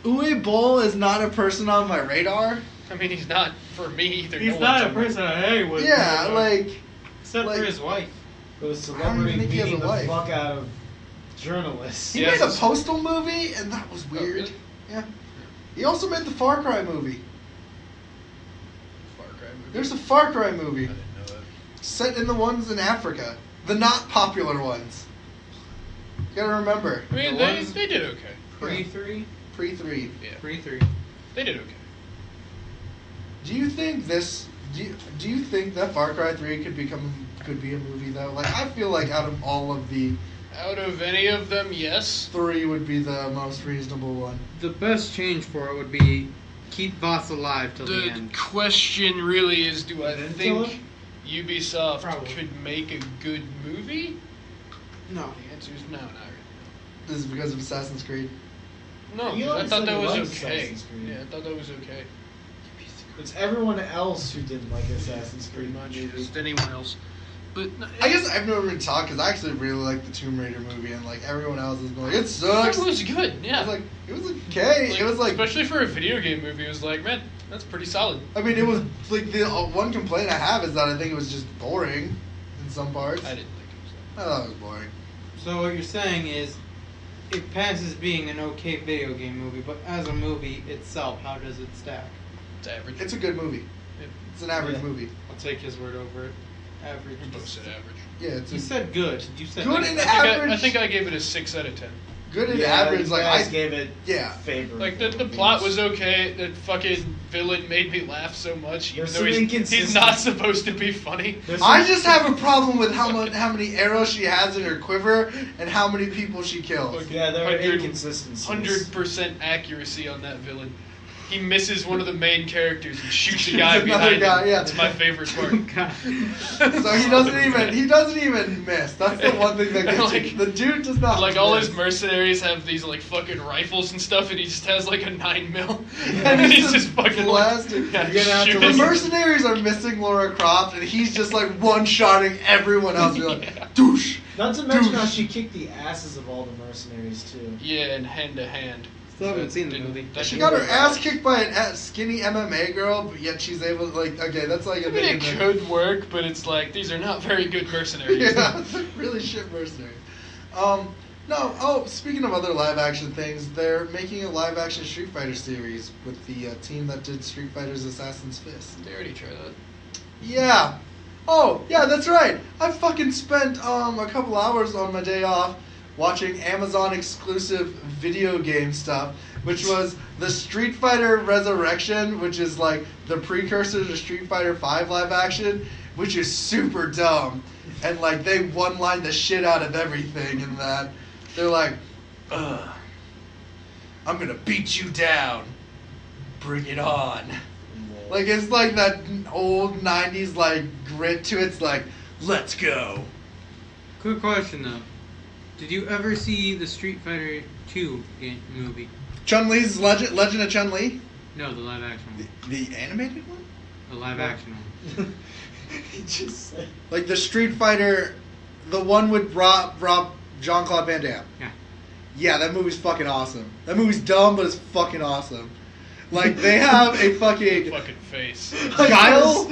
Uwe Boll is not a person on my radar. I mean, he's not for me either. He's no not a person I was. Yeah, like... Except like, for his wife. It was celebrity beating the wife. fuck out of... journalists. He yes. made a Postal movie, and that was weird. Yeah. He also made the Far Cry movie. Far Cry movie? There's a Far Cry movie. I didn't know that. Set in the ones in Africa. The not popular ones. You gotta remember. I mean, the they, ones, they did okay. Pre three? Yeah. Pre three. Yeah. Pre three. They did okay. Do you think this... Do you, do you think that Far Cry three could become could be a movie, though? Like, I feel like out of all of the... Out of any of them, yes. Three would be the most reasonable one. The best change for it would be keep Voss alive till the, the end. The question really is, do I think Ubisoft Probably. could make a good movie? No. The answer is no, not really. This is because of Assassin's Creed? No, I thought that was okay. Yeah, I thought that was okay. It's everyone else who didn't like Assassin's Creed. Pretty much, just anyone else. But I guess I've never been taught because I actually really like the Tomb Raider movie, and like everyone else is going, it sucks. It was good, yeah. It was like it was okay. Like, it was like, especially for a video game movie, it was like, man, that's pretty solid. I mean, it was like the uh, one complaint I have is that I think it was just boring in some parts. I didn't think it was. That. I thought it was boring. So what you're saying is, it passes being an okay video game movie, but as a movie itself, how does it stack? It's average. It's a good movie. It, it's an average yeah. movie. I'll take his word over it. Average. You both said average. Yeah, it's. You said good. You said good and average. I think I, I think I gave it a six out of ten. Good and yeah, average, like I gave it. Yeah. Favorite. Like the, the plot was okay. The fucking villain made me laugh so much, even though he's, he's not supposed to be funny. I just have a problem with how much how many arrows she has in her quiver and how many people she kills. Okay. Yeah, there are inconsistencies. Hundred percent accuracy on that villain. He misses one of the main characters and shoots a guy behind guy, him. Yeah. That's my favorite part. So he doesn't even he doesn't even miss. That's the one thing that gets like, the dude does not. Like miss. All his mercenaries have these like fucking rifles and stuff, and he just has like a nine mil, yeah. and he's just fucking blasting. Like, the mercenaries are missing Lara Croft, and he's just like one-shotting everyone else. You're like, yeah. douche. Not to mention douche. how she kicked the asses of all the mercenaries too. Yeah, and hand to hand. Still haven't seen the movie. She got her ass kicked by an skinny M M A girl, but yet she's able to, like, okay, that's like a I mean, it thing. could work, but it's like, these are not very good mercenaries. Yeah, it's like really shit mercenaries. Um, no, oh, speaking of other live-action things, they're making a live-action Street Fighter series with the uh, team that did Street Fighter's Assassin's Fist. They already tried that. Yeah. Oh, yeah, that's right. I fucking spent um, a couple hours on my day off watching Amazon-exclusive video game stuff, which was the Street Fighter Resurrection, which is like the precursor to Street Fighter five live action, which is super dumb. And like they one-lined the shit out of everything in that. They're like, ugh, I'm gonna beat you down. Bring it on. Like it's like that old nineties like grit to it. It's like, let's go. Quick question though. Did you ever see the Street Fighter two game movie? Chun-Li's Legend, Legend of Chun-Li? No, the live action one. The, the animated one? The live what? action one. He just said... Like the Street Fighter, the one with Rob, Rob Jean-Claude Van Damme. Yeah. Yeah, that movie's fucking awesome. That movie's dumb, but it's fucking awesome. Like, they have a fucking... fucking face. Guile...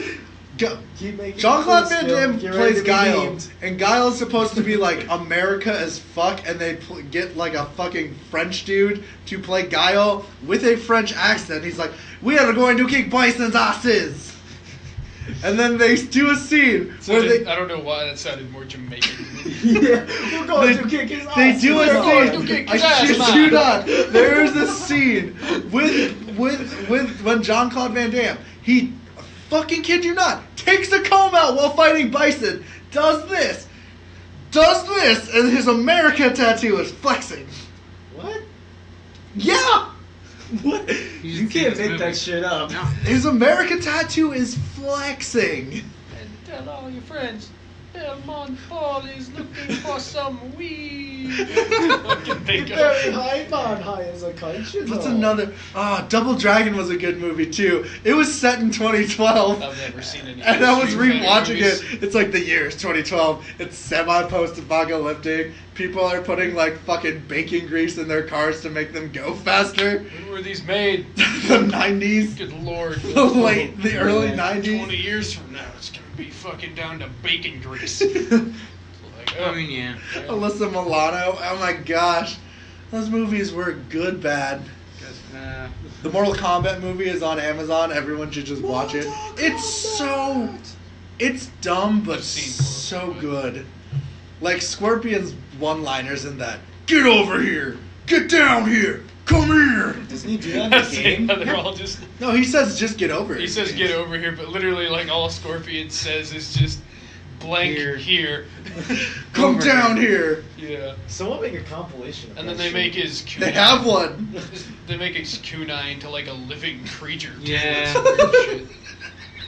Gu- Jean-Claude Van Damme plays Guile, and Guile's supposed to be like America as fuck, and they pl- get like a fucking French dude to play Guile with a French accent. He's like, we are going to kick Bison's asses. And then they do a scene so where they... I don't know why that sounded more Jamaican. Yeah, we're going they, to kick his ass. They do a scene. I shit you not. There is a scene with, with, with when Jean-Claude Van Damme, he... Fucking kid you not, takes the comb out while fighting Bison, does this, does this, and his America tattoo is flexing. What? Yeah! What? You, you can't make that shit up. No. His America tattoo is flexing. And tell all your friends, Belmont Paul is looking for some weed. Very high, not high as a country. What's another? Ah, oh, Double Dragon was a good movie too. It was set in twenty twelve. I've never seen any. And I was rewatching it. It's like the year is twenty twelve. It's semi-post-apocalyptic. People are putting like fucking baking grease in their cars to make them go faster. When were these made? The nineties. Good lord. The late, the early nineties. Twenty years from now, it's gonna be fucking down to bacon grease. Like, oh, I mean, yeah. yeah. Alyssa Milano. Oh my gosh, those movies were good bad. Uh, the Mortal Kombat movie is on Amazon. Everyone should just watch Mortal it. Kombat. It's so, it's dumb but so good. Like Scorpion's one-liners in that. Get over here! Get down here! Come here! Doesn't he do that in the game? Yeah, they're all just... No, he says just get over here. He says get over here, but literally like all Scorpion says is just blank here. here. Come over down here. here! Yeah. Someone make a compilation of and that. And then they shit. make his kunai. They have one! They make his kunai into like a living creature. Yeah. Shit.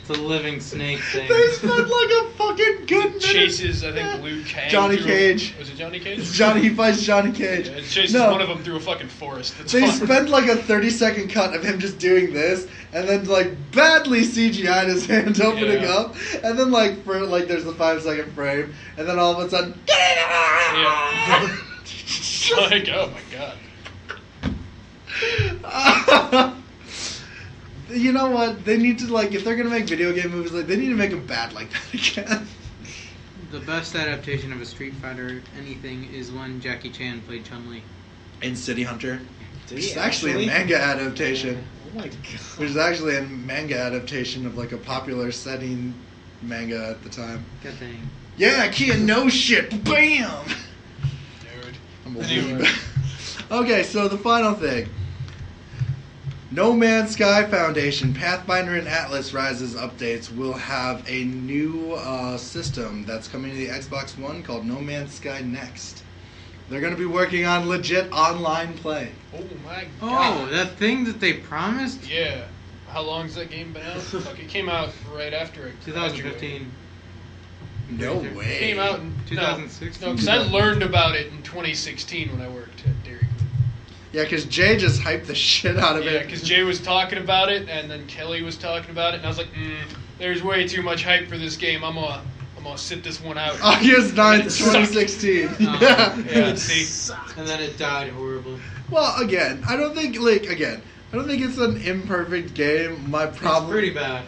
It's a living snake thing. They spent like a fucking good minute. Chases, I think, Liu Kang. Johnny Cage. A, was it Johnny Cage? It's Johnny, he fights Johnny Cage. Yeah, it chases no. one of them through a fucking forest. That's they fun. spent like a thirty second cut of him just doing this, and then like badly C G I'd his hand opening yeah. up, and then like for like there's the five second frame, and then all of a sudden. Yeah. Like, oh my god. You know what? They need to, like, if they're going to make video game movies, like, they need to make them bad like that again. The best adaptation of a Street Fighter anything is when Jackie Chan played Chun-Li. In City Hunter. Did it's actually, actually a manga adaptation. Yeah. Oh my god. Which is actually a manga adaptation of, like, a popular setting manga at the time. Good thing. Yeah, Kia knows shit. Bam! Dude. I'm a anyway. Okay, so the final thing. No Man's Sky Foundation, Pathfinder and Atlas Rises updates will have a new uh, system that's coming to the Xbox One called No Man's Sky Next. They're going to be working on legit online play. Oh my god. Oh, that thing that they promised? Yeah. How long's that game been out? Fuck, it came out right after it. twenty fifteen. No way. It came out in two thousand sixteen. No, because I learned about it in twenty sixteen when I worked at Dairy Queen. Yeah, because Jay just hyped the shit out of yeah, it. Yeah, because Jay was talking about it, and then Kelly was talking about it, and I was like, mm, there's way too much hype for this game. I'm gonna, I'm gonna sit this one out. August ninth, twenty sixteen. Yeah, yeah it see? And then it died horribly. Well, again, I don't think, like, again, I don't think it's an imperfect game. My problem... It's pretty bad.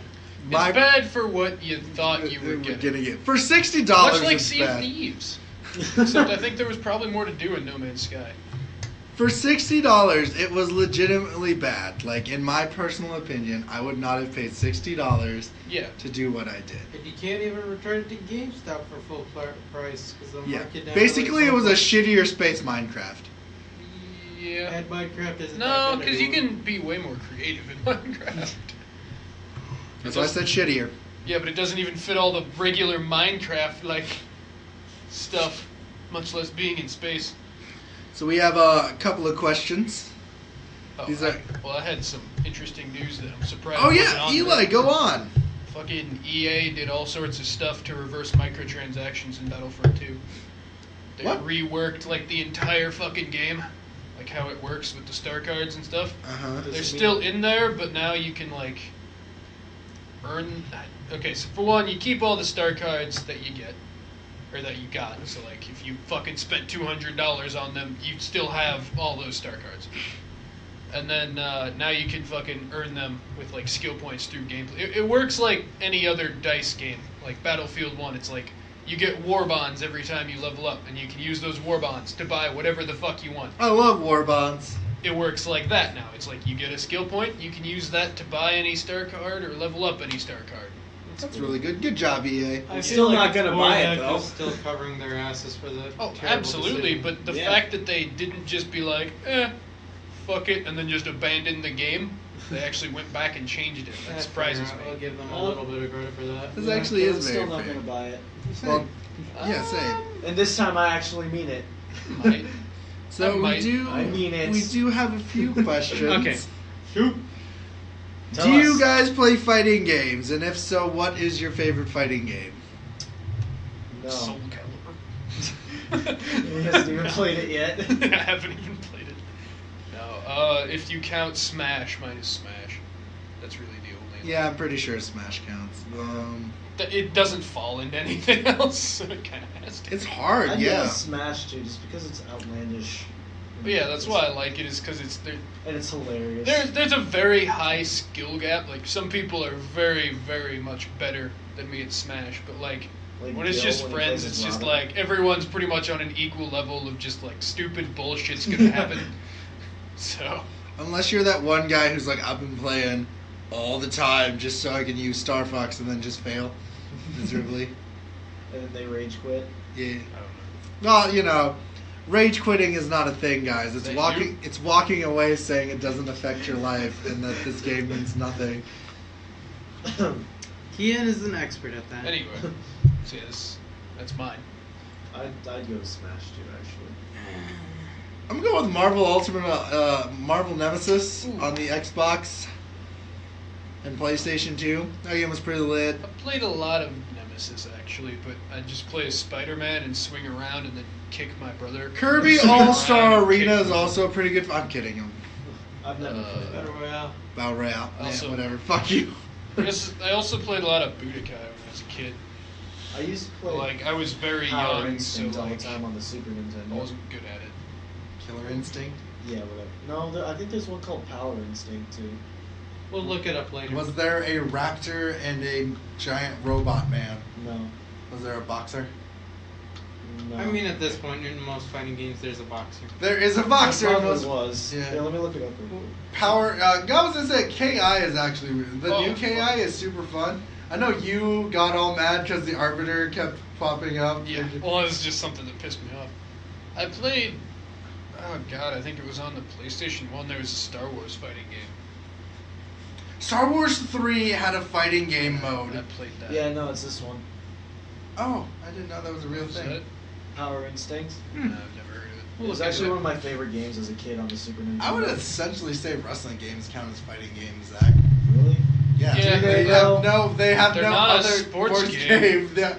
My, it's bad for what you thought you were getting. getting it. For sixty dollars, much like Sea of Thieves. Except I think there was probably more to do in No Man's Sky. For sixty dollars, it was legitimately bad. Like, in my personal opinion, I would not have paid sixty dollars yeah. to do what I did. And you can't even return it to GameStop for full price. Cause the yeah. market basically, it was a shittier space Minecraft. Yeah. And Minecraft isn't No, because you can be way more creative in Minecraft. That's why I said shittier. Yeah, but it doesn't even fit all the regular Minecraft, like, stuff, much less being in space. So we have uh, a couple of questions. Oh, These are... I, well, I had some interesting news that I'm surprised. Oh yeah, on Eli, there. go on. Fucking E A did all sorts of stuff to reverse microtransactions in Battlefront two. They what? reworked like the entire fucking game, like how it works with the star cards and stuff. Uh-huh. They're still mean... in there, but now you can like earn. Okay, so for one, you keep all the star cards that you get. Or that you got. So, like, if you fucking spent two hundred dollars on them, you'd still have all those star cards. And then, uh, now you can fucking earn them with, like, skill points through gameplay. It, it works like any other dice game. Like, Battlefield one, it's like, you get war bonds every time you level up, and you can use those war bonds to buy whatever the fuck you want. I love war bonds. It works like that now. It's like, you get a skill point, you can use that to buy any star card or level up any star card. That's really good. Good job, E A. I'm still not going to buy it, though. Still covering their asses for the Oh, absolutely. But the fact that they didn't just be like, eh, fuck it, and then just abandon the game, they actually went back and changed it. That surprises me. I'll give them a little bit of credit for that. This actually is very fair. I'm still not going to buy it. Well, yeah, same. And this time I actually mean it. Might. So we do. I mean it. We do have a few questions. Okay. Shoot. Tell Do us. you guys play fighting games? And if so, what is your favorite fighting game? No. Soul Calibur. He hasn't even no. played it yet. I haven't even played it. No. Uh, if you count Smash, mine is Smash. That's really the only one. Yeah, I'm pretty sure Smash counts. Um, it doesn't fall into anything else, so it kind of has to. It's hard, I yeah. I Smash, too, just because it's outlandish. But yeah, that's why I like it, is because it's... And it's hilarious. There's, there's a very high skill gap. Like, some people are very, very much better than me at Smash. But, like, like when it's Gil, just when friends, it's just, like, everyone's pretty much on an equal level of just, like, stupid bullshit's gonna happen. So... Unless you're that one guy who's like, I've been playing all the time just so I can use Star Fox and then just fail miserably. And then they rage quit? Yeah. I don't know. Well, you know... Rage quitting is not a thing, guys. It's walking. You? It's walking away, saying it doesn't affect your life and that this game means nothing. Kian is an expert at that. Anyway, so yeah, this, that's mine. I'd, I'd go Smash too, actually. I'm going with Marvel Ultimate, uh, Marvel Nemesis Ooh. on the Xbox and PlayStation two. That game was pretty lit. I played a lot of Nemesis actually, but I just play as Spider-Man and swing around and then kick my brother. Kirby All-Star Arena is also pretty good. I'm kidding him. I've never uh, played Battle Royale. Battle Royale. Also, yeah, whatever. Fuck you. I, guess I also played a lot of Budokai when I was a kid. I used to play. Like I was very Power young, so like, all the time on the Super Nintendo. I wasn't good at it. Killer Instinct? Yeah, whatever. No, there, I think there's one called Power Instinct, too. We'll look it up later. Was there a raptor and a giant robot man? No. Was there a boxer? No. I mean, at this point, in most fighting games, there's a boxer. There is a boxer. There was. was. Yeah. yeah, let me look it up real quick. Power, uh, I was going to say, K I is actually, the oh, new K I fun. is super fun. I know you got all mad because the Arbiter kept popping up. Yeah, well, it was just something that pissed me off. I played... Oh god, I think it was on the PlayStation one, there was a Star Wars fighting game. Star Wars three had a fighting game mode. I played that. Yeah, no, it's this one. Oh, I didn't know that was a real thing. That? Power Instinct? Hmm. No, I've never heard of it. Well, it was actually one of my favorite games as a kid on the Super Nintendo. I would essentially say wrestling games count as fighting games, Zach. Really? Yeah. yeah Do they, they have no, they have no other sports, sports game. game. They're,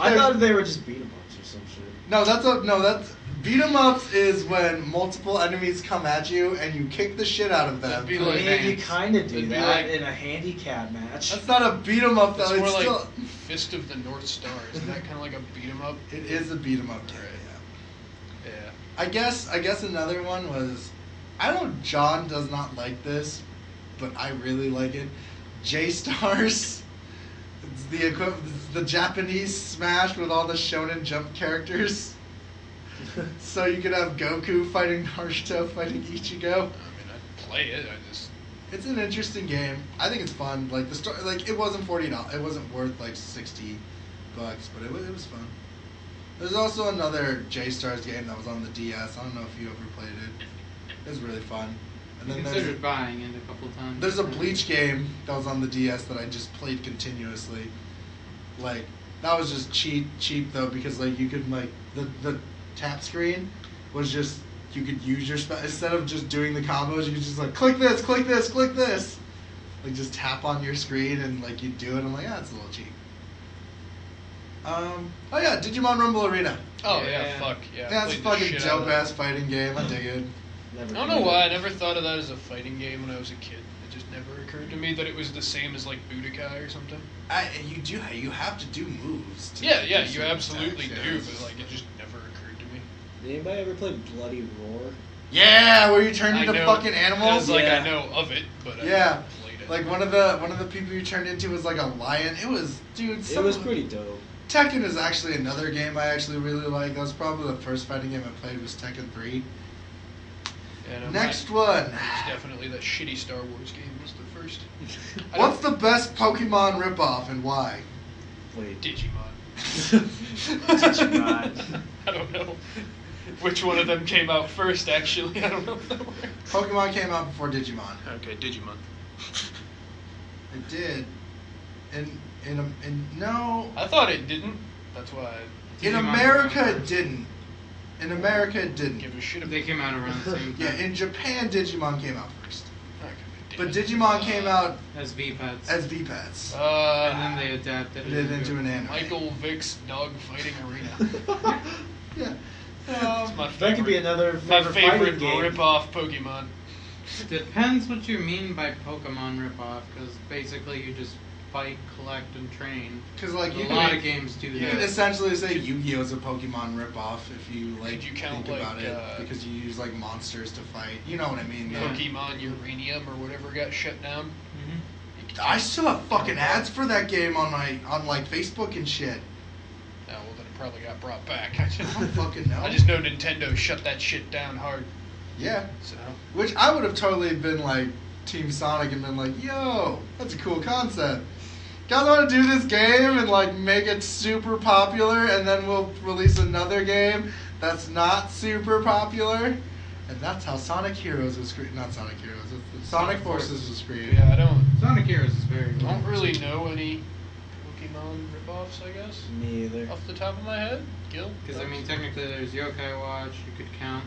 I they're, thought they were just beat-em-ups or some shit. No, that's a... No, that's... Beat 'em ups is when multiple enemies come at you and you kick the shit out of them. I like mean, you kind of do It'd that like, in a handicap match. That's not a beat 'em up, though. It's, it's more it's like still... Fist of the North Star. Isn't that kind of like a beat 'em up? It is a beat 'em up, right? Yeah. Yeah. I guess. I guess another one was. I know John does not like this, but I really like it. J-Stars. It's the equi- the Japanese Smash with all the Shonen Jump characters. So you could have Goku fighting Naruto fighting Ichigo. I mean, I'd play it. I just. It's an interesting game. I think it's fun. Like the story, like it wasn't forty dollars. It wasn't worth like sixty bucks, but it was it was fun. There's also another J-Stars game that was on the D S. I don't know if you ever played it. It was really fun. And then considered buying it a couple times. There's a Bleach game that was on the D S that I just played continuously. Like that was just cheap, cheap though because like you could like the the. tap screen was just you could use your spe- instead of just doing the combos you could just like click this click this click this like just tap on your screen and like you do it. I'm like, ah, it's a little cheap. Um oh yeah, Digimon Rumble Arena. Oh yeah, yeah fuck yeah, that's a fucking dope ass fighting game. I dig it. Never I don't know why I never thought of that as a fighting game when I was a kid. It just never occurred to me that it was the same as like Budokai or something. I you do you have to do moves to yeah yeah you absolutely attacks, do yeah. But like it just never. Did anybody ever play Bloody Roar? Yeah, where you turned into fucking animals. Like yeah. I know of it, but I yeah, never played it. Like one of the one of the people you turned into was like a lion. It was dude. It was pretty dope. Tekken is actually another game I actually really like. That was probably the first fighting game I played was Tekken three. And next one. Definitely that shitty Star Wars game was the first. What's the best Pokemon ripoff and why? Play Digimon. Digimon. I don't know. Which one of them came out first, actually? I don't know if that works. Pokemon came out before Digimon. Okay, Digimon. It did. And, and, and no... I thought it didn't. That's why... Digimon in America, it didn't. In America, it didn't. Give a shit if they came out around the same time. Yeah, in Japan, Digimon came out first. Okay, but Digimon uh, came out... As V-Pets. As V-Pets. Uh, and then they adapted it, it into, into an anime. Michael Vick's Dog Fighting Arena. Yeah. Um, favorite, that could be another favorite, my favorite rip-off Pokemon. Depends what you mean by Pokemon rip-off, because basically you just fight, collect, and train. Because like you a lot of games do that. You could essentially say Yu-Gi-Oh is a Pokemon rip-off if you like you count, think like, about it, uh, because you use like monsters to fight. You know what I mean? Yeah. Pokemon Uranium or whatever got shut down. Mm-hmm. I still have fucking ads for that game on my on like Facebook and shit. Probably got brought back. I just don't fucking know. I just know Nintendo shut that shit down hard. Yeah. So. Which I would have totally been like Team Sonic and been like, yo, that's a cool concept. guys want to do this game and like make it super popular, and then we'll release another game that's not super popular? And that's how Sonic Heroes was created. Not Sonic Heroes. It's Sonic, Sonic Forces, Forces was created. Yeah, I don't. Sonic Heroes is very. I don't really know any Pokemon ripoffs, I guess. Me either. Off the top of my head, Gil. Because I mean, technically, there's Yo-Kai Watch. You could count.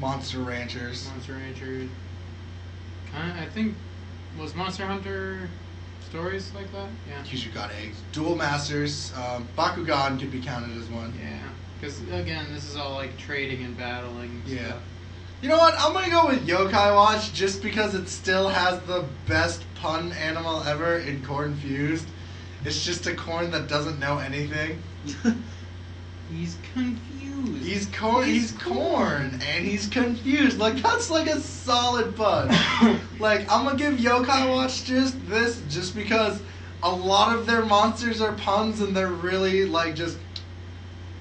Monster Ranchers. Monster Ranchers. I, I think was Monster Hunter stories like that. Yeah. You got eggs. Duel Masters. Um, Bakugan could be counted as one. Yeah. Because again, this is all like trading and battling. And yeah. Stuff. You know what? I'm gonna go with Yo-Kai Watch just because it still has the best pun animal ever in corn fused. It's just a corn that doesn't know anything. He's confused. He's corn. He's, he's corn, corn, and he's confused. Like that's like a solid pun. Like I'm gonna give Yo-Kai Watch just this just because a lot of their monsters are puns and they're really like just.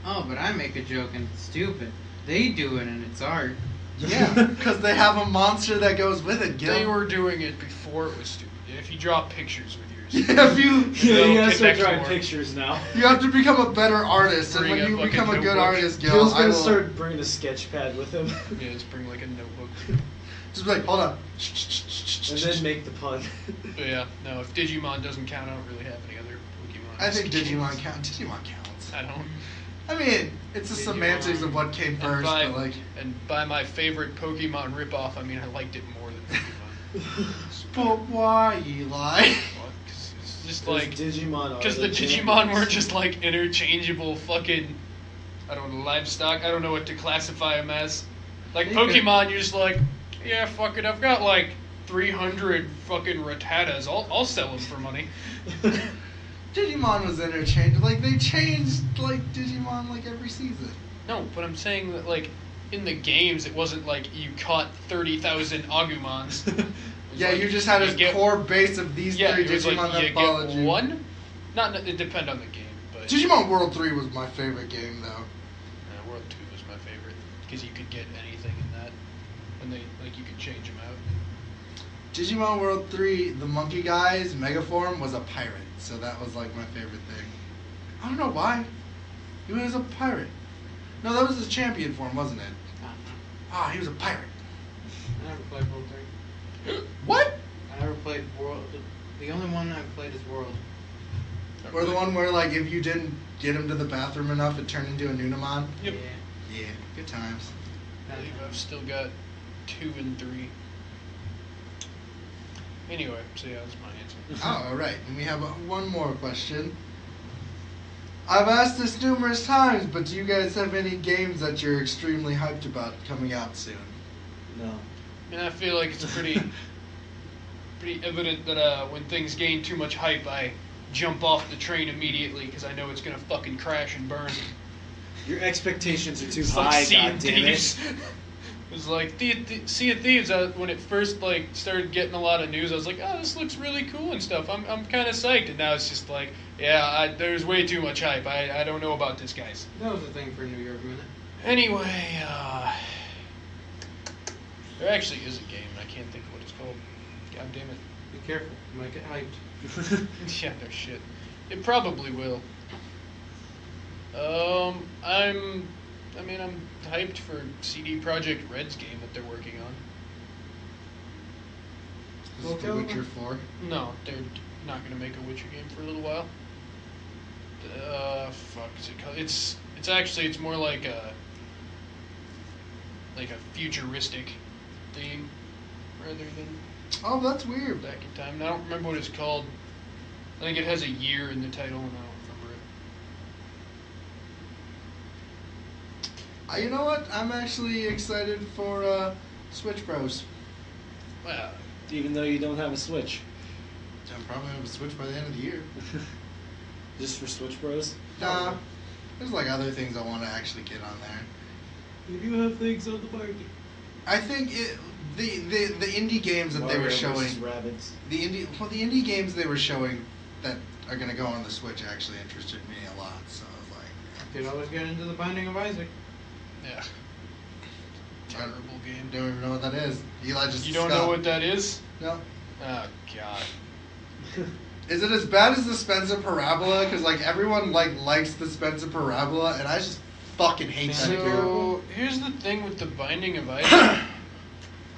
Oh, but I make a joke and it's stupid. They do it and it's art. Yeah, because they have a monster that goes with it. Gil. They were doing it before it was stupid. If you draw pictures with yours, yeah, if you yeah, you have to draw pictures now. You have to become a better artist, bring and when you become a, a good artist, Gil, Gil's gonna start bringing a sketch pad with him. Yeah, just bring like a notebook. Just be like, hold on, and then make the pun. Yeah, no. If Digimon doesn't count, I don't really have any other Pokemon. I think Digimon counts. Digimon counts. I don't. I mean, it's the Digimon. Semantics of what came first, by, but like... And by my favorite Pokemon ripoff, I mean I liked it more than Pokemon. But why, Eli? Because it's just There's like... Digimon Because the Digimon were just like interchangeable fucking... I don't know, livestock? I don't know what to classify them as. Like Pokemon, you're just like, yeah, fuck it, I've got like three hundred fucking Rattatas. I'll, I'll sell them for money. Digimon was interchangeable. Like, they changed, like, Digimon, like, every season. No, but I'm saying that, like, in the games, it wasn't like you caught thirty thousand Agumons. Yeah, like, you just had you a get, core base of these yeah, three it was Digimon like, that you followed you. One? Not, it depended on the game, but... Digimon World three was my favorite game, though. Uh, World two was my favorite, because you could get anything in that. And they, like, you could change them out. Digimon World three, the monkey guy's megaform was a pirate. So that was like my favorite thing. I don't know why. He was a pirate. No, that was his champion form, wasn't it? Ah, oh, he was a pirate. I never played World three. What? I never played World. The only one I've played is World. Or the one where like if you didn't get him to the bathroom enough, it turned into a Nunamon? Yep. Yeah. Yeah. Good times. I believe I've still got two and three. Anyway, so yeah, that's my answer. Oh, all right. And we have a, one more question. I've asked this numerous times, but do you guys have any games that you're extremely hyped about coming out soon? No. I mean, I feel like it's pretty pretty evident that uh, when things gain too much hype, I jump off the train immediately because I know it's going to fucking crash and burn. Your expectations are too it's high, like goddammit. It was like, the, the Sea of Thieves, I, when it first, like, started getting a lot of news, I was like, oh, this looks really cool and stuff. I'm I'm kind of psyched. And now it's just like, yeah, I, there's way too much hype. I, I don't know about this, guys. That was the thing for New York Minute. Anyway, uh... there actually is a game, and I can't think of what it's called. God damn it. Be careful. You might get hyped. Yeah, no shit. It probably will. Um, I'm... I mean, I'm hyped for C D Projekt Red's game that they're working on. Is it The Witcher four? No, they're not going to make a Witcher game for a little while. Uh, fuck, is it called? It's, it's actually, it's more like a, like a futuristic theme, rather than... Oh, that's weird. Back in time. And I don't remember what it's called. I think it has a year in the title, and I don't You know what? I'm actually excited for uh, Switch Bros. Well, even though you don't have a Switch. I'll probably have a Switch by the end of the year. Just for Switch Bros? Nah. There's like other things I want to actually get on there. You do have things on the market. I think it, the, the the indie games that Mario they were showing... Rabbits. The indie, well, the indie games they were showing that are going to go on the Switch actually interested me a lot. So I was like... You could always get into The Binding of Isaac. Yeah. Terrible game. Don't even know what that is. Eli just You don't stopped. know what that is? No. Oh, God. Is it as bad as the Spencer Parabola? Because like everyone like likes the Spencer Parabola, and I just fucking hate so, that So here's the thing with the Binding of Isaac.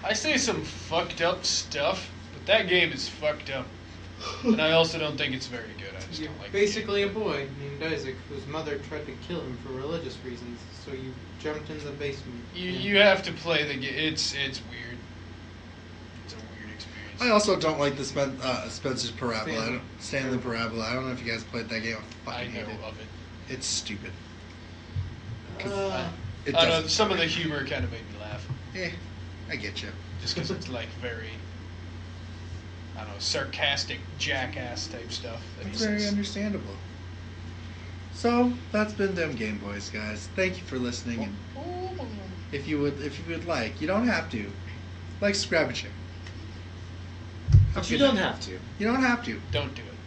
I say some fucked up stuff, but that game is fucked up, and I also don't think it's very good. I just You're don't like. Basically, it. a boy named Isaac whose mother tried to kill him for religious reasons, so you jumped in the basement. You you have to play the game. It's it's weird. I also don't like the Spen uh, Spencer's Parabola. Stanley. I don't, Stanley Parabola. I don't know if you guys played that game. I fucking I know hate it. Love it. It's stupid. Uh, it I don't know. Some of the humor kind of made me laugh. Eh, I get you. Just because it's like very, I don't know, sarcastic, jackass type stuff. It's very sense. understandable. So that's been them Game Boys, guys. Thank you for listening. And if you would, if you would like, you don't have to, like, subscribe and share. But you don't have to. You don't have to. Don't do it.